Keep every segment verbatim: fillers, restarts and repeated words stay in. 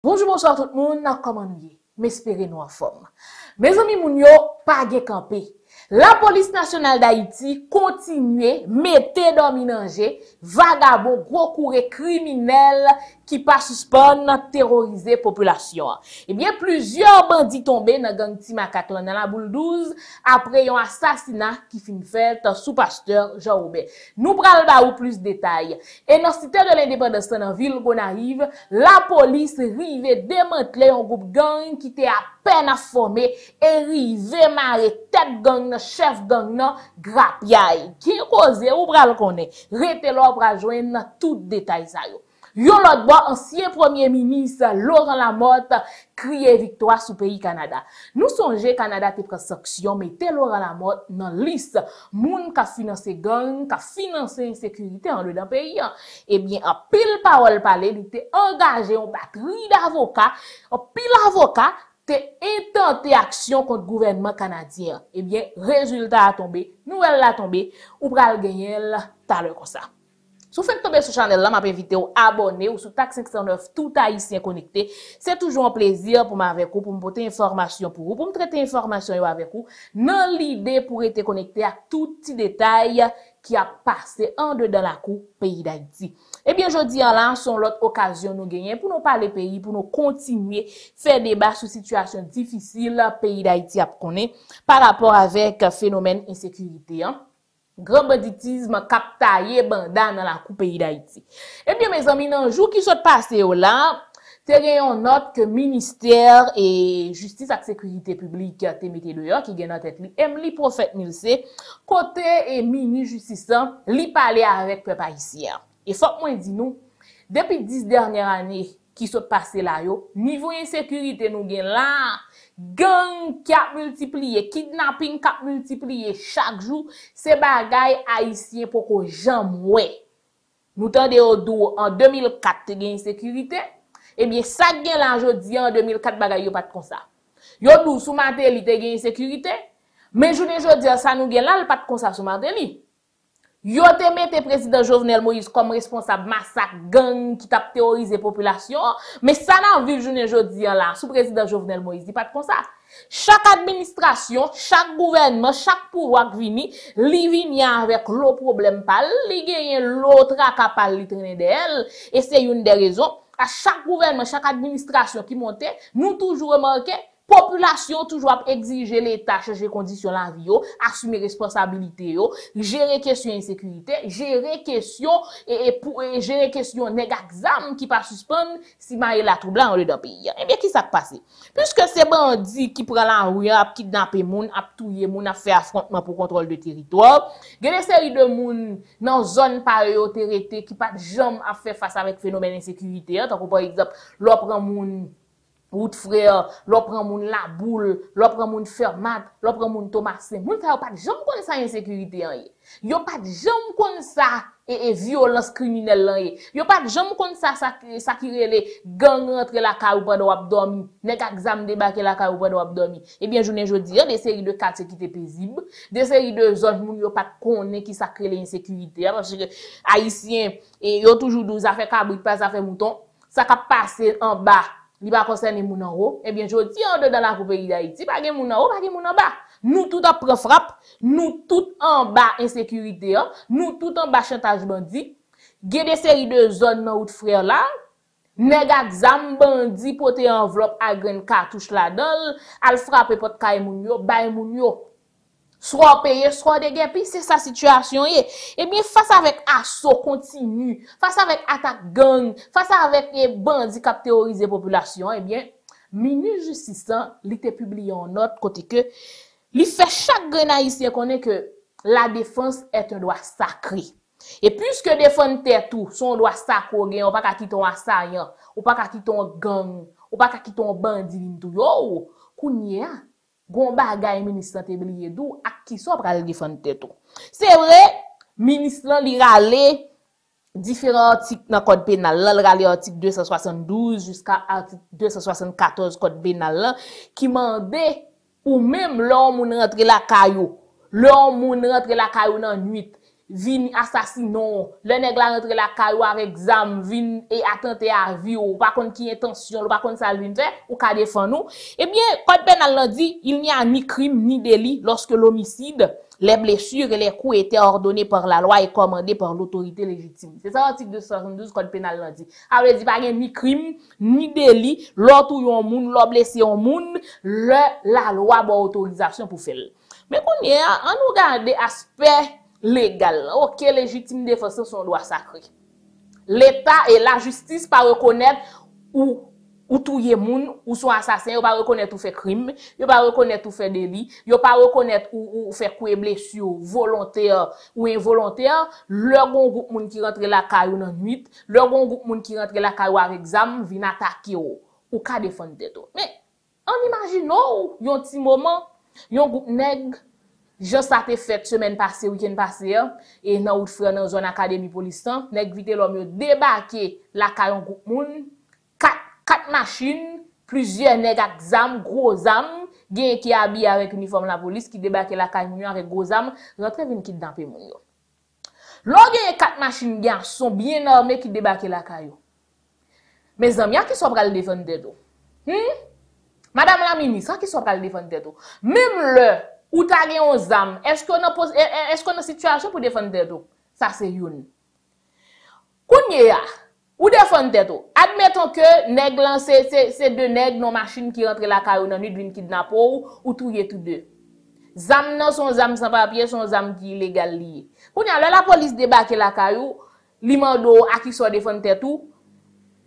Bonjour, bonsoir tout le monde, comment nous y est? M'espérez nous en forme. Mes amis, moun yo, pas de camper. La police nationale d'Haïti continue, mettez dominanger, vagabond, gros couré criminel qui pas suspendre, terroriser population. Eh bien, plusieurs bandits tombés dans gang Timacatlan dans la Boule douze après un assassinat qui finit fait sous pasteur Jean-Obe. Nous pral ba ou plus détails. Et dans cité de l'indépendance dans ville Gonaïves, la police rive démanteler un groupe gang qui était à peine formé et rive marrer tête gang chef gang nan grapiay qui cause ou pral connaît rete là pral joindre tout détail ça yo yon l'autre bois ancien premier ministre Laurent Lamothe crier victoire sous pays Canada. Nous songez Canada te prend sanction mettez Laurent Lamothe dans liste moun ka financer gang, ka financer insécurité en dedans pays. Eh bien en pile parole parler il était engagé en batterie d'avocats, en pile avocat intenté action contre le gouvernement canadien. Eh bien, résultat a tombé, nouvelle a tombé, ou pral gagner tout à l'heure comme ça. Si vous faites tomber sur channel là, m'a invité à vous abonner ou sur T A K cinq cent neuf tout haïtien connecté. C'est toujours un plaisir pour m'avec vous, pour me porter information pour vous, pour me traiter information avec vous, dans l'idée pour être connecté à tout petit détail qui a passé en dedans la cour pays d'Haïti. Eh bien, je dis en là, c'est l'autre occasion nous gagner pour nous parler pays, pour nous continuer faire débat sur situation difficile pays d'Haïti à connaître par rapport avec phénomène insécurité. Hein? Grand banditisme captaillé bandan dans la coupe pays d'Haïti. Eh bien, mes amis, dans le jour qui s'est passé là, t'es en note que ministère et justice et sécurité publique te mette dehors, qui gagne en tête li, aime li prophète Milsé, côté et mini justice, li parler avec peuple haïtien. Et faut que moi dis nous, depuis dix dernières années qui s'est passé là, yo, niveau insécurité nous gagne là, gang qui a multiplié, kidnapping qui a multiplié chaque jour, ces bagailles haïtiens pour que jamais. Nous tendez au dos en deux mille quatre gain insécurité, eh bien ça gain là jodi en deux mille quatre bagaille yo pas comme ça. Yo dou sous Martelly te gain insécurité, mais journée jodi ça nous gain là pas comme ça sous Martelly. Yo te mette président Jovenel Moïse comme responsable massacre gang qui t'a terrorisé population, mais ça n'a vu journée jodi là sous président Jovenel Moïse, dit pas de comme ça. Chaque administration, chaque gouvernement, chaque pouvoir vini, li vini avec l'eau problème pal, li gagne l'autre capable li traîner d'elle et c'est une des raisons à chaque gouvernement, chaque administration qui montait, nous toujours remarqué population toujours exiger l'État changer condition la vie, assumer responsabilité, gérer question insécurité, gérer question et, et pour et gérer question nèg exam qui pas suspendre si maille la trouble en dedans pays. Eh bien qui ça passé? Puisque ces bandits qui prend la rue, a kidnapper moun, a touyer moun, a faire affrontement pour contrôle de territoire, gène série de moun dans zone par yo terreté qui pas jamais à faire face avec phénomène insécurité, tant par exemple, l'on prend moun Route frère, l'on prend moun la boule, l'on prend moun Fermathe, l'on prend moun Thomassin. Moun sa yon pas de jambes comme ça insécurité en yé. Yon pas de jambes comme ça et, et violence criminelle en yé. Yon pas de jambes comme ça ça, ça qui relè gang rentre la ka ou pendant wap dormi, nèg exam débarquer la ka ou pendant wap dormi. Eh bien journée jodi, des séries de quartiers qui étaient paisibles, des séries de zones moun yon pas connaît qui ça crée l'insécurité parce que haïtien et yon toujours douze affaire cabrit pas affaire mouton, ça ka passer en bas. Li pa concerne moun en haut, eh bien jodi en dedans la coupe pays d'Haïti, pa gen moun en haut, pa gen moun en bas. Nous tout en prend frappe, nous tout en bas insécurité, nous tout en bas chantage bandit. Gen des séries de zones nan route frère là, nèg exam bandi pote enveloppe à grain cartouche la dedans, al frappe pot kay moun yo, bay moun yo. Soit payé, soit déguerpi, c'est sa situation. Eh bien, face avec assaut continu, face avec attaque gang, face avec les bandits qui terrorisent la population, eh bien, Minu Justice, il était publié en note, côté que, il fait chaque gang haïtien connaît que la défense est un droit sacré. Et puisque défendre tout, son droit sacré, on ne peut pas quitter un assaillant, on ne peut pas quitter un gang, on ne peut pas quitter un bandit, yo, kounya. Gon bagay ministre te bliye dou ak ki so pral défendre tête tout. C'est vrai, ministre li rale différents articles dans code pénal, là rale article deux cent soixante-douze jusqu'à article deux cent soixante-quatorze code pénal qui mandait ou même l'homme moun rentre la caillou, l'homme moun rentre la caillou dans nuit, vin assassinant, le nèg la rentre la caillou avec zam, vin et attenter à vie ou pas contre qui intention, ou pas contre ça lui faire ou ka défendre nous. Eh bien, code pénal dit, il n'y a ni crime ni délit lorsque l'homicide, les blessures et les coups étaient ordonnés par la loi et commandés par l'autorité légitime. C'est ça l'article deux cent soixante-douze code pénal lundi. Alors, il dit pas ni crime, ni délit, l'autre ou yon moun, l'autre blessé yon moun, le, la loi bon autorisation pour faire. Mais qu'on y a, on regarde aspect légal. Ok, légitime défense, son droit sacré. L'État et la justice pas reconnaître ou ou touye moun, ou son assassin, yo pas reconnaître ou fait crime, yo pas reconnaître ou fait délit, yo pas reconnaître ou, ou fait coué blessure volontaire ou involontaire, le bon groupe moun qui rentre la caillou dans nuit, le bon groupe moun qui rentre la caillou avec zam, vin attaquer ou, ou ka défendre tout. Mais, en imaginons, yon ti moment, yon groupe nèg, je ça te fait semaine passée, week-end passé, et nan out frère nan zone académie police, nèg vite l'homme yo débarqué la caillou groupe moun, quatre machines, plusieurs nèg ak zam, gros zam, gen qui habillé avec uniforme la police, qui débarque la caillou avec gros zam, rentre vin kidnapper moun yo. Lò gen quatre machines garçon bien armés qui débarque la caillou. Mes amis, qui sont pral défendre dedou? Hmm? Madame la ministre, qui sont pral défendre dedou? Même le ou ta gen on zam, est-ce qu'on a pose est-ce qu'on a situation pour défendre dedou? Ça c'est yon. Kounye ya ou défendre dedou. Admettons que nèg lan c'est c'est deux nèg non machine qui rentre la caillou dans nuit d'une kidnapper ou, ou touyer tous deux. Zam nan son zam sans papier, son zam qui illégal lié. Kounya la police débarque la caillou, li mando à qui soit défendre tête tout.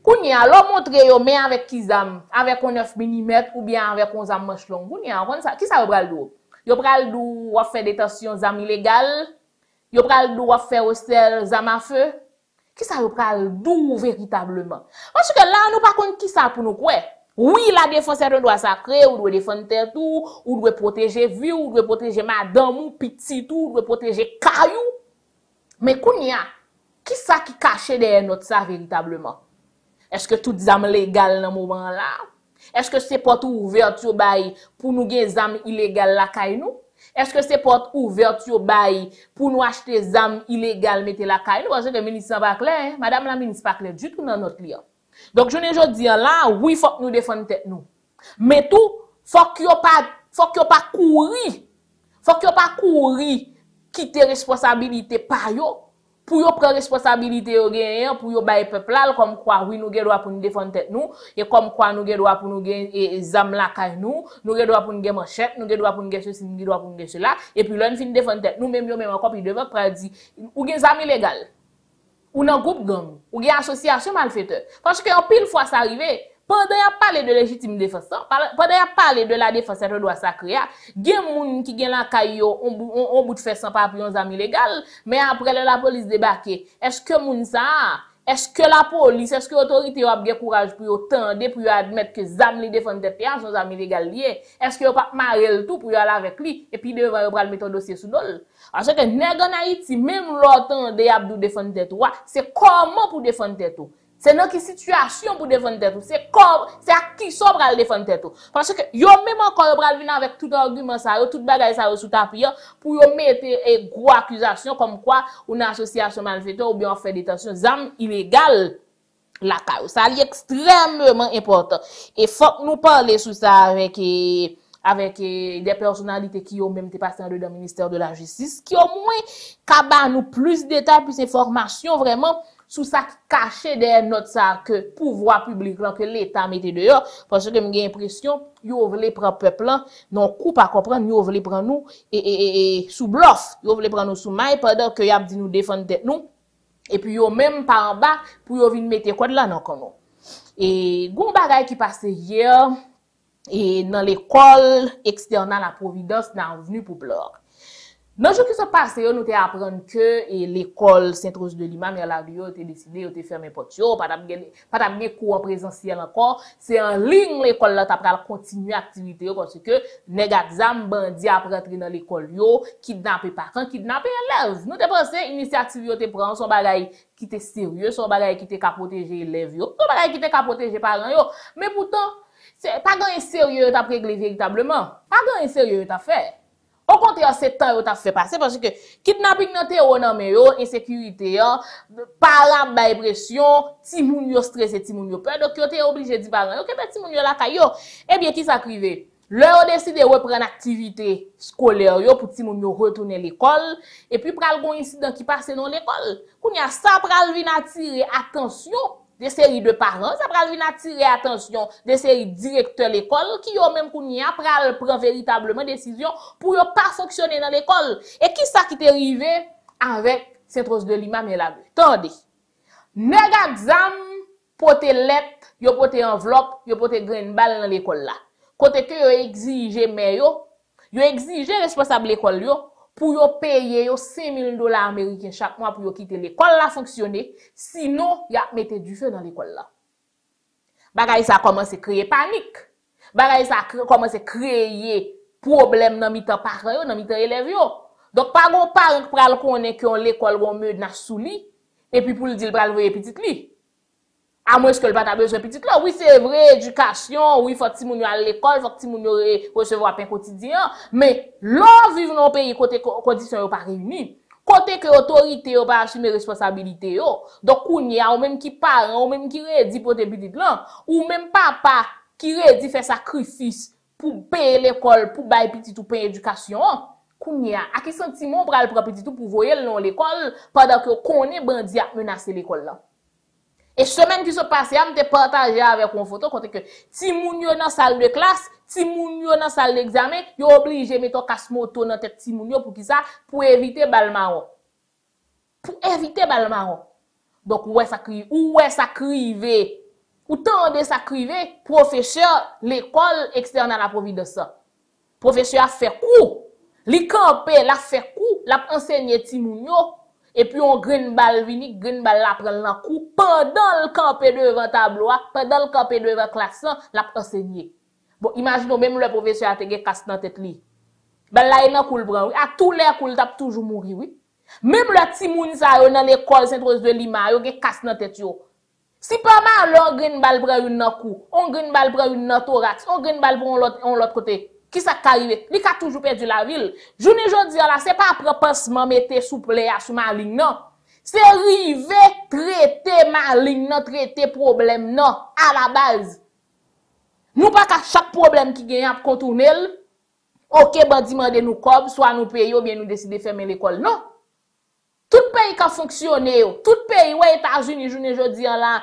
Kounya l'on montre yo mais avec qui zam, avec un neuf millimètres ou bien avec un zam manche longue. Kounya on ça qui ça pral dou? Yo pral dou ou faire détention zam illégale, yo pral dou ou faire hostel zam à feu. Qui ça pral dou véritablement? Parce que là, nous par contre, qui ça pour nous quoi? Oui, la défense est un droit sacré, ou doit défendre tout, ou doit protéger vie, ou doit protéger madame, ou petit tout, ou doit protéger caillou. Mais kounya, qui ça qui cache derrière notre ça véritablement? Est-ce que toutes les âmes légales dans moment là? Est-ce que c'est porte ouverte au bail pour nous gagner des âmes illégales la caille nous? Est-ce que c'est porte ouverte au bail pour nous acheter des âmes illégales mettre la caille nous? Parce que le ministre n'est pas clair, hein? Madame la ministre n'est pas claire du tout dans notre lien. Donc je ne veux dire là, oui, il faut que nous défendions tête nous. Mais tout, faut qu'il n'y ait pas, faut qu'il n'y ait pas courir, faut qu'il n'y ait pas courir, quitter responsabilité par yo, pour yo prendre responsabilité yo gagnant, pour yo bailler peuple là, comme quoi oui nous gagne droit pour nous défendre tête nous, et comme quoi nous gagne droit pour nous gagner zam la caille nous, nous gagne droit pour nous gagner manchette, nous gagne droit pour nous gagner ceci, nous gagne droit pour nous gagner cela, et puis l'on fin défendre tête nous, même yo même encore puis devant pour dire ou gagne zam illégal. Ou nan groupe gang, ou gen association malfaiteur. Parce que en pile fois ça arrive, pendant y a parlé de légitime défense, pendant y a parlé de la défense de droit sacré, gen moun ki gen la caillou on on bout de faire sans papier on zam illégal, mais après la police débarquer. Est-ce que moun ça, est-ce que la police, est-ce que l'autorité a bien courage pour tendre pour admettre que zam li défendre tête ya son zam illégal lié? Est-ce que pas marel tout pour y aller avec lui et puis devant yo pral mettre dossier sous dol? Parce que nèg en Haïti, même l'autant de Abdou défendre tête, c'est comment pour défendre tête? C'est dans quelle situation pour défendre tête? C'est comment, c'est à qui ça pour défendre tête? Parce que yo même encore pral venir avec tout argument ça, tout bagage ça sous tapis pour yo mettre une grosse accusation comme quoi une association malfaiteur ou bien on fait détention d'armes illégales. La caillou, ça est extrêmement important et faut que nous parler sur ça avec et... avec eh, des personnalités qui ont même été passées dans le ministère de la Justice, qui au moins kaba nous plus de détails, plus d'informations vraiment sur ça qui cachait derrière notre ça que pouvoir public, là, que l'État mettait dehors, parce que j'ai l'impression, yo voulez prendre peuple, non coup pas comprendre, yo voulez prendre nous, et, et, et, et sous bluff, yo voulez prendre nous sous maille, pendant que y'a dit nous défendre tête nous, et puis yo même par en bas, pour yo venir mettre quoi de là, non, quand non. Et, gon bagay qui passait hier, et dans l'école externe à la Providence, nous venu pour pleurer. Dans le jour qui se passe, nous avons appris que l'école Saint-Rose de Lima, mais la Rio, était décidé, de fermer les portes, pas de cours en présentiel encore. C'est en ligne l'école là, t'as continuer l'activité parce que négatifs, bandits après entrer dans l'école, kidnapper parents, kidnapper élèves. Nous dépensons initiative, yo te prend son bagay qui était sérieux, son bagay qui était qu'à protéger élèves, yo, son bagay qui était qu'à protéger parents, yo. Mais pourtant, c'est pas grand sérieux t'as réglé véritablement. Pas grand sérieux t'as fait. Au contraire, c'est temps où tu as fait passer parce que kidnapping dans terre non mais yo insécurité para bail pression ti moun yo stressé ti moun yo peur donc yo t'es obligé di parent yo que ti moun yo la kayo et bien qui s'acrivé leur décider reprendre activité scolaire yo pour ti moun yo retourner l'école et puis pral gon incident qui passé dans l'école kounya ça pral vinn attirer attention des séries de parents, ça pral venir attirer attention des séries directeurs l'école qui yo même kounya pral prend véritablement décision pour yo pas fonctionner dans l'école. Et qui ça qui t'est arrivé avec Saint-Rose de Lima mais la attendez. Nèg exam pote lettre, yo pote enveloppe, yo pote grain balle dans l'école là. Côté que yo exige mais yo, yo exige responsable l'école yo pour yo payer yo cinq mille dollars américains chaque mois pour yo quitter l'école là fonctionner sinon y a mettre du feu dans l'école là. Bagay ça commence à créer panique. Bagay ça commence à créer problème dans mitan parents yo, dans mitan élèves yo. Donc pas gon parent pral connait que l'école gon menace sous li et puis pour le dire pral voyer petite li. À moins que le pas besoin petite là oui c'est vrai éducation oui faut ti moun yo à l'école faut ti moun yo recevoir pain quotidien mais l'on vivre dans pays côté condition yo pas réunie côté que autorité yo pas assumer responsabilité yo donc kounya ou même qui parent ou même qui redi pour tes petite là ou même papa qui redi faire sacrifice pour payer l'école pour bailler petit ou payer éducation kounya à qui sentiment pral prend petit ou pour voyer dans l'école pendant que connait bandi a menacer l'école là. Et semaine qui se passe, je me partager avec une photo quand que ti moun yo dans salle de classe, ti moun yo dans salle d'examen, yo obligé mettre casse moto dans tête ti moun yo pour qui ça pour éviter bal marron. Pour éviter bal marron. Donc ouais ça crive, ouais ça crive. Ou tendez ça crive professeur l'école externe à la Providence. Professeur a fait cours, li camper, l'a fait cours, l'a enseigner ti moun yo. Et puis on green balle vini, green balle la prend la coup pendant le camper devant tableau, pendant le camper devant classe, la enseigner. Bon, imaginons même le professeur a te casse dans tête li. Ben là il en coule bran, oui. À tous les coups, il tape toujours mourir, oui. Même le petit moun sa yo dans l'école Saint-Rose de Lima, yo gen casse dans tête yo. Si pas mal on green balle prend une dans coup, on green balle prend une dans thorax, on green balle prend l'autre on l'autre côté. Qui ça arrivé? Li ka toujours perdu la ville. Journée jodi là, c'est pas après pansement mettre sous plaie à sous maligne non. C'est arrivé traiter maligne non, traiter problème non à la base. Nous pas qu'à chaque problème qui gagne à contourner. OK bandi mande nous cob, soit nous payer ou bien nous décider fermer l'école. Non. Tout pays qui a fonctionné, tout pays ouais États-Unis journée jodi là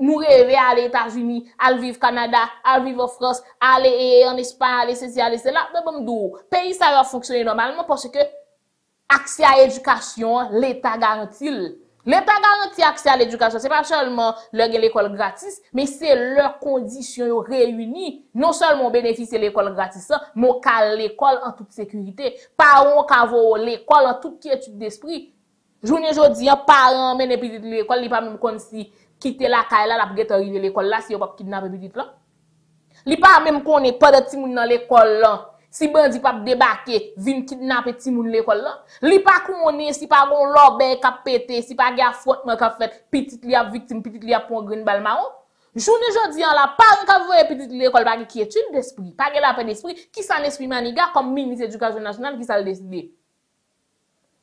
nous rêver à aller aux États-Unis, à vivre au Canada, à vivre en France, à aller en Espagne, aller ceci, aller cela, mais bon dou, pays ça va fonctionner normalement parce que accès à l'éducation, l'État garantit. L'État garantit accès à l'éducation, c'est pas seulement leur l'école gratis, mais c'est leurs conditions réunies. Non seulement bénéficier l'école gratis, mais l'école en toute sécurité. Parents qui l'école en toute quiétude d'esprit. Journée aujourd'hui, parents mènent petite l'école, ils pas même comme si quitter la caille là la pour arriver l'école là si on pas kidnapper petite là. Li pas même connait pas de ti moun dans l'école là. Si bandi pas débarquer, vinn kidnapper ti moun l'école là. Li pas connait si pas gon lobé k'ap pété, si pas gars frottement k'ap fait, petite li a victime, petite li a prend green balle marron. Journée jodi en la parent k'ap voyer petite l'école pas qui étude d'esprit, pas la peine d'esprit, qui ça l'esprit maniga comme ministre éducation nationale qui ça le décider.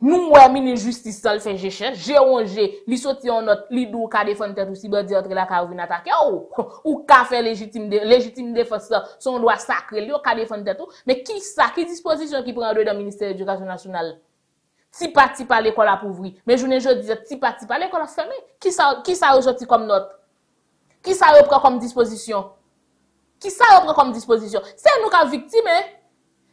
Nous, ouais, ministre justice, ça le fait, j'ai cherché, j'ai rongé, li sorti en note, li dou ka défendre tête ou si bandi entre la ka ou vin attaquer ou, ou ka faire légitime, légitime défense, son droit sacré, li ou ka défendre tête ou, mais qui ça, qui disposition qui prend deux dans le ministère de l'éducation nationale? Ti pa ti pa l'école a pauvri, mais journée jodi, ti pa ti pa l'école a fermé, qui ça, qui ça ressorti comme note? Qui ça reprend comme disposition? Qui ça reprend comme disposition? C'est nous qui victime, hein?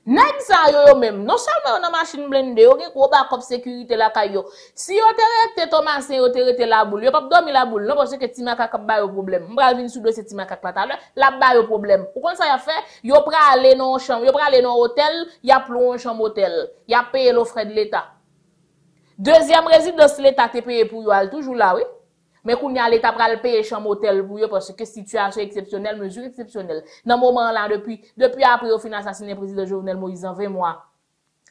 Nèg sa yo même non seulement dans machine blender yo gen gros backup sécurité la kayo si yo te rete Thomassin yo te rete Laboule yo pa dormi Laboule non parce que Timacatlan ba yo problème on va venir sous dossier Timacatlan tout à l'heure la ba yo problème ou comme ça y a fait yo pra aller dans chambre yo pra aller dans hôtel y a plou chambre hôtel y a payer le frais de l'état deuxième résidence l'état te paye pour yo toujours là oui mais qu'on y a l'état pral payer chambre hôtel pour yo parce que situation exceptionnelle mesure exceptionnelle dans moment là depuis depuis après au fin assassiné président Jovenel Moïse en vingt mois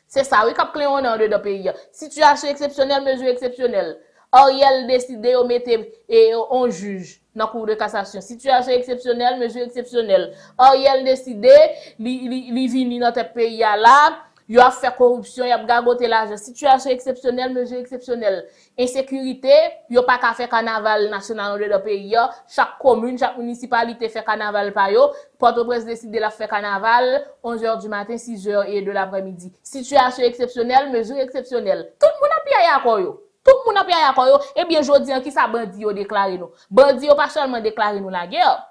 c'est ça oui cap cléon dans deux pays situation exceptionnelle mesure exceptionnelle Ariel décidé au mettre et on juge dans cour de cassation situation exceptionnelle mesure exceptionnelle Ariel décidé li li, li vini dans tel pays là Yo a fait corruption, y a gagoté l'argent. Situation exceptionnelle, mesure exceptionnelle. Insécurité, yo pas qu'à faire carnaval national dans le pays. Chaque commune, chaque municipalité fait carnaval par yo. Port-au-Prince décide de la faire carnaval, onze heures du matin, six heures et de l'après-midi. Situation exceptionnelle, mesure exceptionnelle. Tout le monde a payé à quoi yo. Tout le monde a payé à quoi yo. Eh bien, je dis qui ça bandit yo déclaré nous. Bandit yo pas seulement déclaré nous la guerre.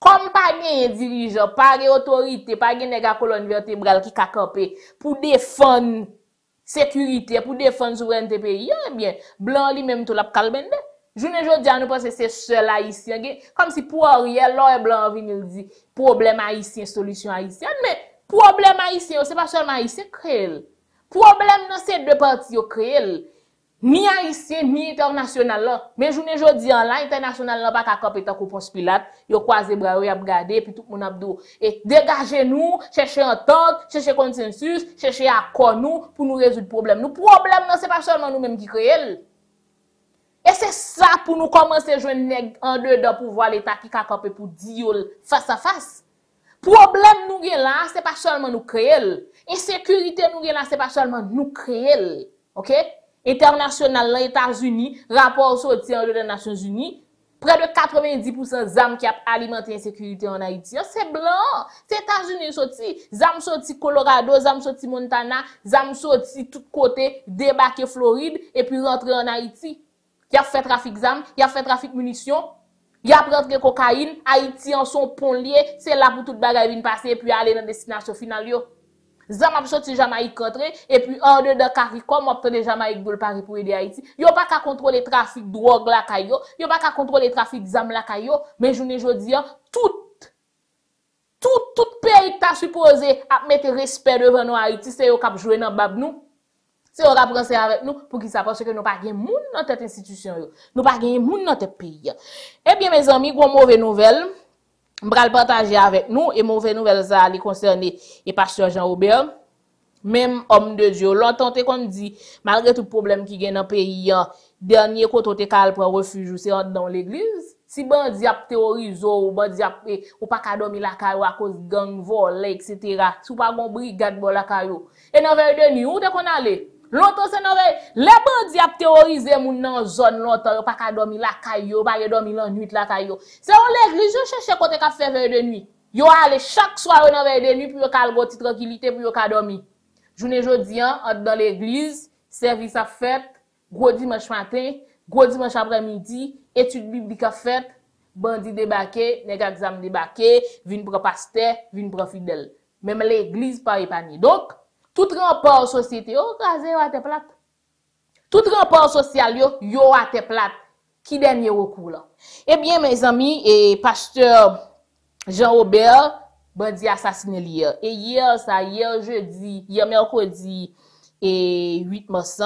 Comme pas de dirigeant, pas d'autorité, pas de nègre à colonne vertébrale qui a campé pour défendre sécurité, pour défendre souveraineté pays, eh bien, blanc lui-même tout l'a calmé. Je ne veux dire, nous pensons que c'est seul haïtien, comme si pour Ariel, l'homme blanc vient dire problème haïtien, solution haïtienne, mais problème haïtien, c'est pas seulement haïtien créé. Problème dans ces deux parties créé. Ni haïtien, ni international là. Mais journée jodi en là, international là, pas qu'à camper tant qu'on pense Pilate. Yo croisé bras, yo ap gade, puis tout moun ap dou. Et dégagez nous, cherchez entente, cherchez consensus, cherchez accord nous, pour nous résoudre problème. Nous, problème, non, c'est pas seulement nous-mêmes qui créons. Et c'est ça pour nous commencer à jouer en dedans pour voir l'État qui a camper pour dire face à face. Problème nous là, c'est pas seulement nous créons. Insécurité nous là, c'est pas seulement nous créons. OK? International, les États-Unis, rapport sorti en des Nations Unies, près de quatre-vingt-dix pour cent des armes qui alimentent l'insécurité en Haïti, c'est blanc. Les États-Unis sorti, armes sorti Colorado, armes sorti Montana, armes sorti tout côté, débarqué Floride et puis rentrer en Haïti. Il y a fait trafic d'armes, il y a fait trafic munitions, il y a rentré cocaïne, Haïti en son pont lié, c'est là pour toute bagaille vient passer et puis aller dans destination finale. Zam ap sorti Jamaïque contre et puis en dedans CARICOM obtenir Jamaïque boule Paris pour aider Haïti. Yo pas qu'à contrôler trafic drogue la kayo, yo pas qu'à contrôler trafic zam la kayo, mais journée jodi tout tout tout pays t'a supposé à mettre respect devant nous Haïti, c'est yo k'ap jouer dans bab nous. C'est yo k'ap pranser avec nous pour qui ça parce que nous pas gen moun dans tête institution yo. Nous pas gen moun dans tête pays. Eh bien mes amis, gros mauvaise nouvelle. Je vais le partager avec nous et mauvaise nouvelle ça les concerne et pasteur Jean-Robert même homme de Dieu l'entend qu'on dit malgré tout problème qui gagne dans pays dernier côté te calme pour refuge c'est dans l'église si bandi a terrorisé ou bandi a ou pas ka dormir la caillou à cause gang volé et cetera sous pas bon brigade bon la caillou et dans veille de nuit où t'es qu'on allait longtemps c'est dans veille les bandi a terrorisé moun dans zone longtemps pas ka dormir la caillou pas ka dormir la nuit la caillou c'est on l'église cherche côté ka faire veille de nuit yo aller chaque soir dans veille de nuit pour ka goti tranquillité pour ka dormir journée jodi an dans l'église service a fait gros dimanche matin gros dimanche après-midi étude biblique a fait bandi débarqué nèg exam débarqué vinn prend pasteur vinn prend fidèle même l'église pas épargnée donc tout rempart société yo crasé à tes plate tout rempart social yo yo à tes plate qui dernier recours là eh bien mes amis et pasteur Jean-Robert bandi assassiné hier et hier ça hier jeudi hier mercredi et huit mars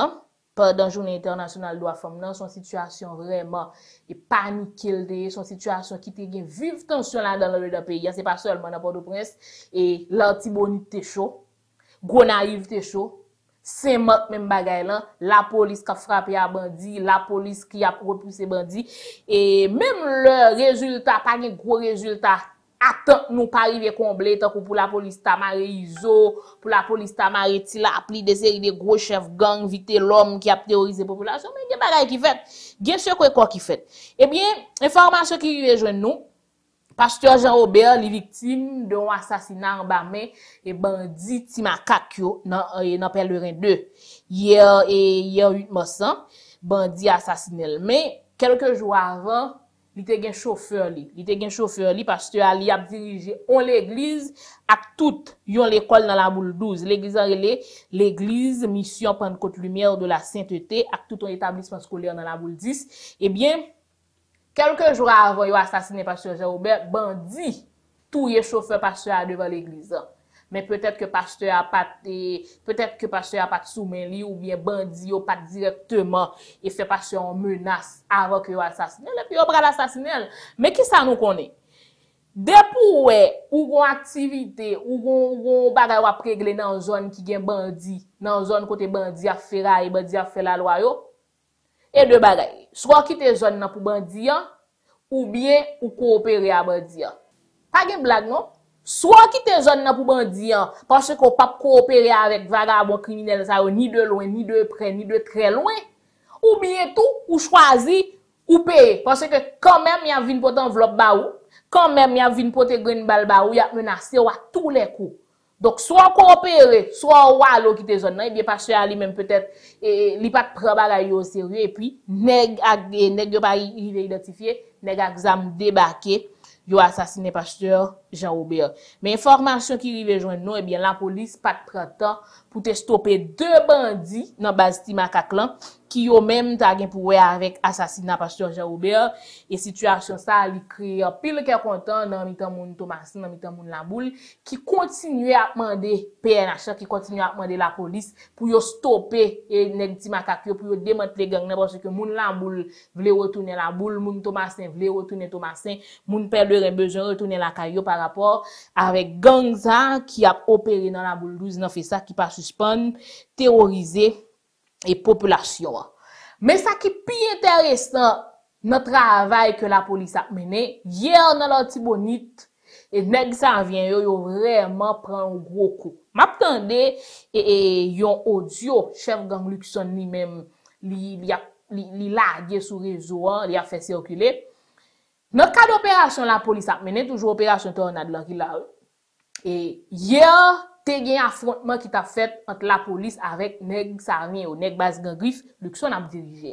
pendant journée internationale droit femme là son situation vraiment est paniquée son situation qui te gain vive tension là dans le pays c'est pas seulement dans Port-au-Prince et l'Tibonite te chaud Gonaïves te chaud Saint-Marc même bagaille là la police qui a frappé à bandi la police qui a repoussé bandi et même le résultat pas un gros résultat attends nous pas arriver combler tant pour la police Tamare Izo pour la police Tamare ti la appli des séries de gros chefs gang vite l'homme qui a terrorisé population mais des bagages qui fait bien sûr quoi qui fait eh bien information qui vient joindre nous pasteur Jean-Robert les victimes d'un assassinat en bas main et bandit Timacatlan yo dans dans Pelurin deux hier et hier huit mars bandit assassiné mais quelques jours avant il était un chauffeur li il était un chauffeur li pasteur ali a dirigé on l'église à toute yon l'école dans la boule douze l'église en relais l'église mission Pentecôte lumière de la sainteté à tout un établissement scolaire dans la boule dix et bien quelques jours avant yo assassiné pasteur Jean-Robert bandit touye chauffeur pasteur devant l'église mais peut-être que pasteur a pas peut-être que pasteur a pas sous main li ou bien bandi yo pas directement et fait pasteur en menace avant que yo assassiner et puis yo bral assassiner mais qui ça nous connaît depuis ouais ou gon activité ou gon gon bagay wap régler dans zone qui gen bandi dans zone côté bandi a ferraille bandi a fait la loi yo et de bagay soit quitter zone nan pour bandi ou bien ou coopérer à bandi pas gen blague non. Soit quitter zone nan pour bandi an, parce qu'on pas coopérer avec vagabond criminel ça ni de loin, ni de près, ni de très loin. Ou bien tout, ou choisir, ou payer. Parce que quand même, y a vin pote enveloppe ba ou, quand même, y a vin pote green bal ba ou, y a menacé ou à tous les coups. Donc, soit coopérer, soit ou allo quitter zone nan, et bien parce que lui-même peut-être, li pas prend bagaille au sérieux, et puis, nèg ak nèg yo pa identifié, nèg ak zam débarqué. Yo assassiné pasteur Jean-Robert. Mais information qui arrive joindre nous, eh bien la police pas de printemps pour te stopper deux bandits dans Bas Ti Makaklan qui yo même ta gen pour avec assassinat pasteur Jean-Robert et situation ça li créé pile qu'est content dans mitan moun Thomassin, dans mitan moun Laboule qui continue à demander P N H qui continue à demander la police pour yo stopper et nèg Ti Makak yo pour yo démanteler gang nan parce que moun Laboule vle retourner Laboule, moun Thomassin vle retourner Thomassin, moun Pelurin besoin retourner la caillou par rapport avec gang ça qui a opéré dans la boule douze, nan fait ça qui pas suspendre, terroriser et population. Mais ça qui est plus intéressant notre travail que la police a mené, hier dans la Tibonite, et nèg ça vient yo, yo vraiment prend un gros coup. M'attendais et, et yon audio chef gang Luxon lui même li li a li, li largué sur réseau, il a fait circuler. Dans le cas d'opération, la police a mené toujours opération tornade là qui là. Et hier, t'es gagné affrontement qui t'a fait entre la police avec nèg Sarien ou nèg Bas Gangrif, Luxon a dirigé.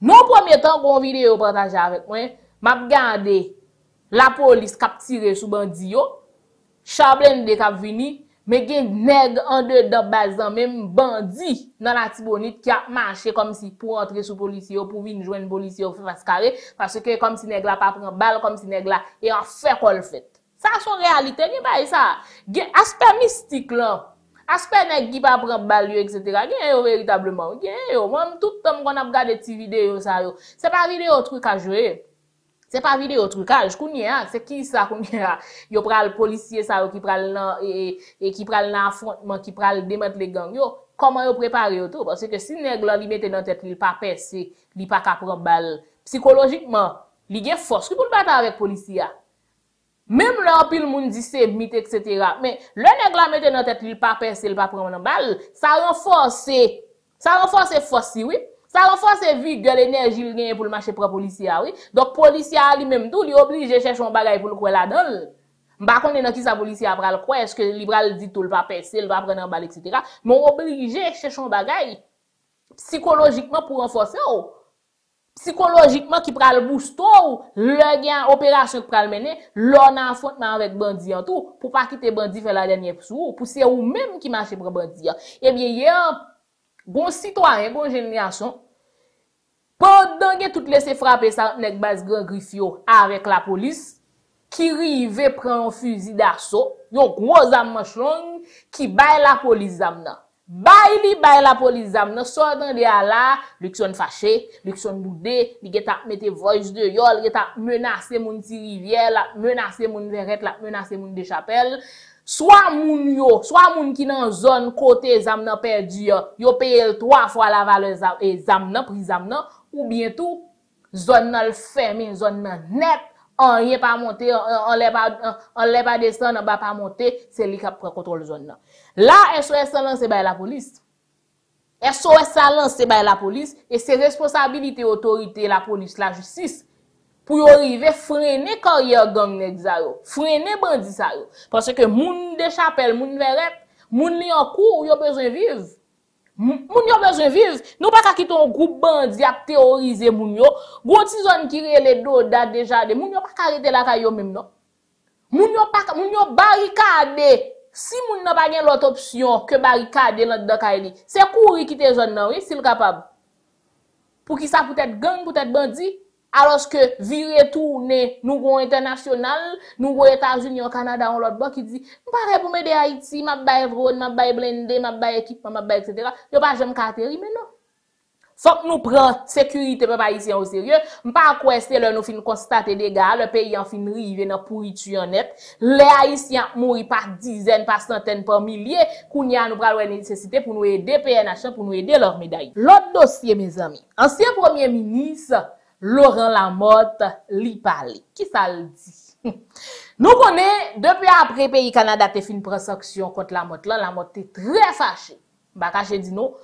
Non premier temps bon vidéo partager avec moi, m'a regardé la police cap tirer sous bandi yo, Chablende de cap vini, mais gen nèg en dedans bazan même bandi dans la Tibonite qui a marché comme si pour entrer sous policier pour venir joindre policier pour faire carré parce que comme si nèg la pas prend balle comme si nèg la et en fait qu'on le fait. Ça son réalité ni bail ça. Gen aspect mystique là. Aspect nèg qui pas prend balle et cetera. Gen yo véritablement. Gen yo même tout temps qu'on a regardé ti vidéo ça yo. C'est pas vidéo truc à jouer. C'est pas vidéo trucage kounya, c'est qui ça kounya? Yo pral policier ça qui pral nan et e, qui pral nan affrontement qui pral démettre les gangs yo. Comment yo préparer yo tout parce que si nèg la li mette dans tête li pas percer, li pas ka prendre balle. Psychologiquement, li gen force pou battre avec policier. Même là pile moun dit c'est mythe et cetera mais le nèg la mette dans tête li pas percer, li pas prendre balle, ça renforce ça renforce force oui. Ça renforce vigueur, l'énergie, le gain pour le marché pour policier, oui. Donc, policier, lui-même, tout, lui obligé de chercher un bagage pour le quoi là-dedans. Bah, qu'on est dans qui ça, policier, après le quoi, est-ce que l'ibral dit tout, le pas percer, le pas prendre un bal, et cetera. Mais on obligé de chercher un bagage psychologiquement pour renforcer, oh. Psychologiquement, qui prend le boost, oh. Le gain, opération qui prend le mener, l'on a affrontement avec bandit en tout, pour pas quitter bandit faire la dernière sou, pour c'est ou même qui marche pour bandit. Eh bien, hier, bon citoyen, bon génération, pendant que tout laissé frapper ça nèg Bas Gangrif avec la police qui rive prend un fusil d'assaut, yon gros âme manche longue qui baille la police âme nan. Baille li baille la police âme nan, sort dans les ala, Luxon fâché, Luxon boudé, li geta mette voice de yol, li geta menacer moun ti rivière, la menacer moun verrette, la menacer moun de chapelle. Soit moun yo, soit moun ki nan zone côté zam nan perdu yo paye trois fois la valeur zam et zam nan pris zam nan ou bien tout zone nan fermé, zone nan net, on rien pas monter, on l'est pas on l'est pas descendre, on va pas monter, c'est lui qui prend contrôle zone nan. Là S O S lancé bay la police. S O S lancé bay la police et c'est responsabilité autorité la police la justice. Pour y arriver, freiner carrière gang nexayo, freiner bandit ça yo. Parce que moun de chapelle, moun verrette, moun li en cours, yo besoin vivre. Moun yo besoin vivre. Nous pas ka quitter un groupe bandit a terroriser moun yo. Gros ti zone qui relé doda déjà de moun yo pas ka arrêter la caillou même non. Moun yo pas moun yo barricade. Si moun n'a pas gen l'autre option que barricade dans dans caillou. C'est courir quitter zone non, oui, s'il capable. Pour qui ça peut-être gang, peut-être bandit. Alors que virer tourner, nous avons international, nous avons États-Unis, au Canada, on l'autre bord qui dit, m'pare pour m'aider Haïti, m'a baye drone, m'a baye blende, m'a baye équipement, m'a baye et cetera. Yo pas j'aime cartérie mais non. Faut que nous prenions sécurité peuple haïtien au sérieux. M'pas quoi c'est là nous fin constater des gars, le pays en fin rive dans pourriture net. Les haïtiens mourir par dizaines, par centaines, par milliers. Kounya nous pral wè nécessité pour nous aider P N H pour nous aider leur médaille. L'autre dossier mes amis. Ancien premier ministre Laurent Lamothe li parle. Qui ça le dit? Nous connaissons, depuis après pays Canada te fin prend sanction contre Lamothe, Lamothe est très fâché. Bakache dit non.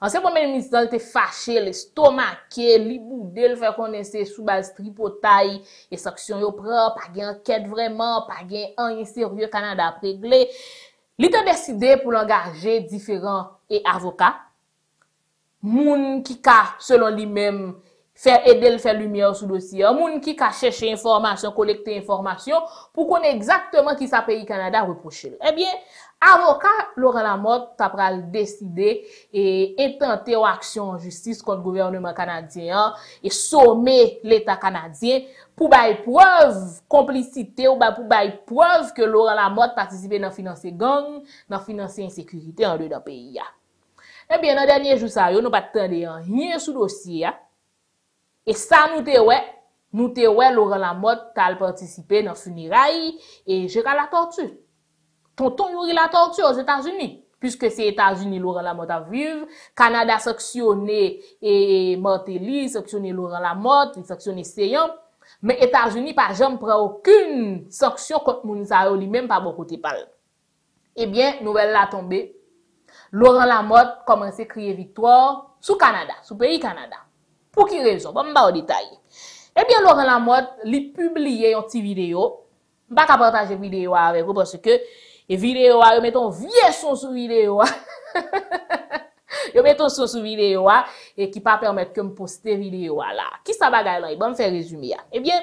Ancien premier ministre te fâché, l'estomaqué, liboudé, le fait connaître sous base tripotaille et sanction yo prend, pas gain enquête vraiment, pas gain rien sérieux Canada réglé. Il a décidé pour l'engager différents et avocats. Moun qui ka selon lui-même faire aider le faire lumière sur dossier, moun qui ka chercher information, collecter information pour connaître exactement qui ça pays Canada reprocher. Eh bien, avocat Laurent Lamothe t'a pral décider et intenter une action en justice contre le gouvernement canadien et sommer l'État canadien pour bail preuve complicité ou pour bail preuve que Laurent Lamothe participait dans financer gang, dans financer insécurité en dedans pays. Eh bien, dans le dernier jour, ça, nous pas attendu rien sous dossier. Et ça, nous te ouais, nous te ouais, Laurent Lamothe a participé dans funérailles et jusqu'à la torture. Tonton Yuri la torture aux États-Unis. Puisque c'est États-Unis, Laurent Lamothe a vivre. Canada sanctionné et Martelly, sanctionné Laurent Lamothe, sanctionné Seyon. Mais États-Unis, par exemple, prend aucune sanction contre Mounsayo lui-même, pas bon côté parle. Eh bien, nouvelle la tombée. Laurent Lamothe commence à crier victoire sous Canada, sous pays Canada. Pour qui raison? Bon, m'ba au détail. Eh bien, Laurent Lamothe, li publie une petite vidéo. M'ba ka partager vidéo avec vous parce que, et vidéo, yo mettons vieux son sous vidéo. Yo mettons son sous vidéo, et qui pas permettre que me poste vidéo là. Qui ça bagaille là? Bon, me faire résumer. Eh bien,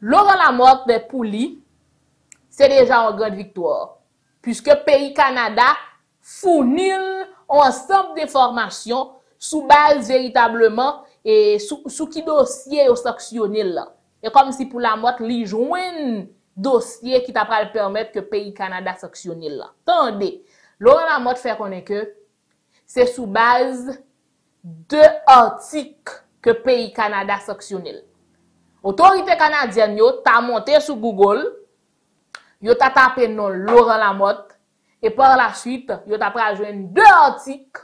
Laurent Lamothe, pour lui, c'est déjà une grande victoire. Puisque pays Canada fournir ensemble d'informations sous base véritablement et sous sous qui dossier au sanctionné là et comme si pour Lamothe li joindre dossier qui t'a pas permettre que pays Canada sanctionné là. Attendez, Laurent Lamothe fait connaître que c'est sous base de articles que pays Canada sanctionné. Autorité canadienne yo t'a monté sur Google, yo t'a tapé non Laurent Lamothe. Et par la suite, yo t'a joindre deux articles.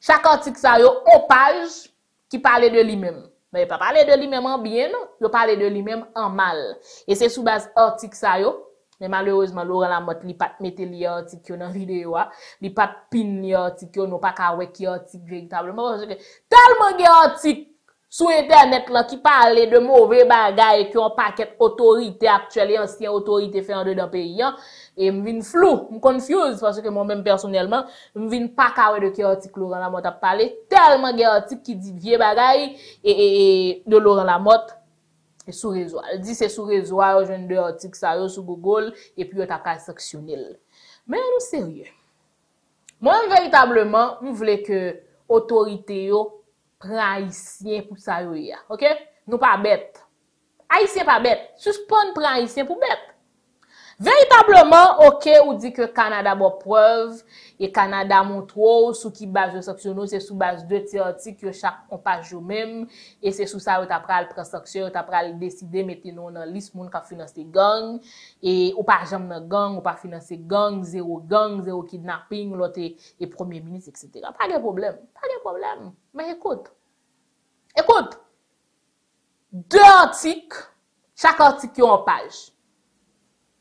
Chaque article ça yo en page qui parlait de lui-même. Mais pas parler de lui-même en bien non, yo parler de lui-même en mal. Et c'est sous base article ça yo, mais malheureusement Laurent Lamothe li pas mette li article yo dans vidéo a, li pas pin li article yo, non pas ka wè ki article véritablement parce que tellement gè article sur internet là qui parlait de mauvais bagaille qui ont paquet autorité actuelle et ancienne autorité fait en dedans pays et m'vin flou, m'confuse parce que moi même personnellement m'vin pas carré de qui article Laurent Lamothe a parlé tellement gars article qui dit vieux bagaille et, et de Laurent Lamothe et sous réseau. Elle dit c'est sous réseau jeune de article ça yo sur Google et puis on t'a qu'à sanctionner. Mais nous sérieux. Moi véritablement, on voulait que autorité yo haïtien pour ça yo ya. OK? Nous pas bête. Haïtien pas bête. Suspend prend haïtien pour bête. Véritablement, OK, ou dit que Canada bon preuve et Canada montre sous qui base de sanction c'est sous base de deux articles que chaque on page yo même et c'est sous ça ou t'a pral prend sanction, t'a pral décider mettez nous dans liste moun ka financer gang et ou pas jamais dans gang, ou pas financer gang, zéro gang, zéro kidnapping, l'autre et premier ministre et cetera. Pas de problème, pas de problème. Mais écoute. Écoute. Deux articles, chaque article en page.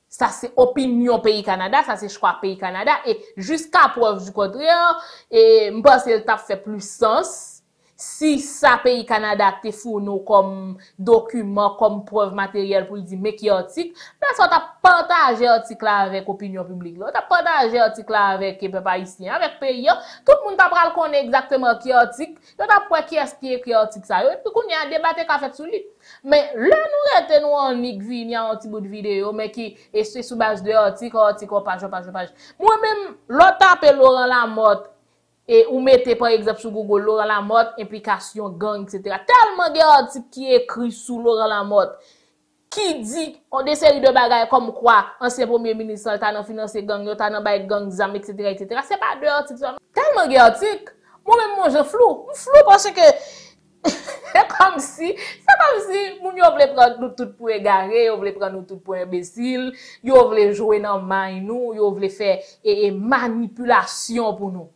Ça, c'est opinion pays Canada, ça, c'est choix pays Canada, et jusqu'à preuve du contraire, et m'pense que ça fait plus sens, si ça pays Canada te fourni comme document, comme preuve matérielle pour dire, mais qui article, là, ça, t'as partagé article là avec opinion publique, là, t'as partagé article là avec les peuples haïtiens, avec pays, tout le monde t'a pral connaît exactement qui article, là, t'as pral qui est-ce qui est qui article ça, et puis qu'on y a débatté qu'a fait sous lui. Mais là, nous rete nous en igvini en petit bout de vidéo, mais qui est sous base de article, article, page, page, page. Moi-même, l'autre tape Laurent Lamothe, et ou mettez par exemple sur Google Laurent Lamothe, implication gang, et cetera. Tellement de articles qui écrit sous Laurent Lamothe, qui dit, on des séries de bagages comme quoi, ancien premier ministre, t'as non financé gang, t'as non bail gang, zam, et cetera, et cetera. C'est pas de articles. Tellement de articles, moi-même, moi, je flou. Flou parce que, c'est comme si, c'est comme si, moun yo vle prendre nous tout pour égaré, yo vle prendre nous tout pour imbécile, yo vle jouer dans main nous, yo vle faire et, et manipulation pour nous.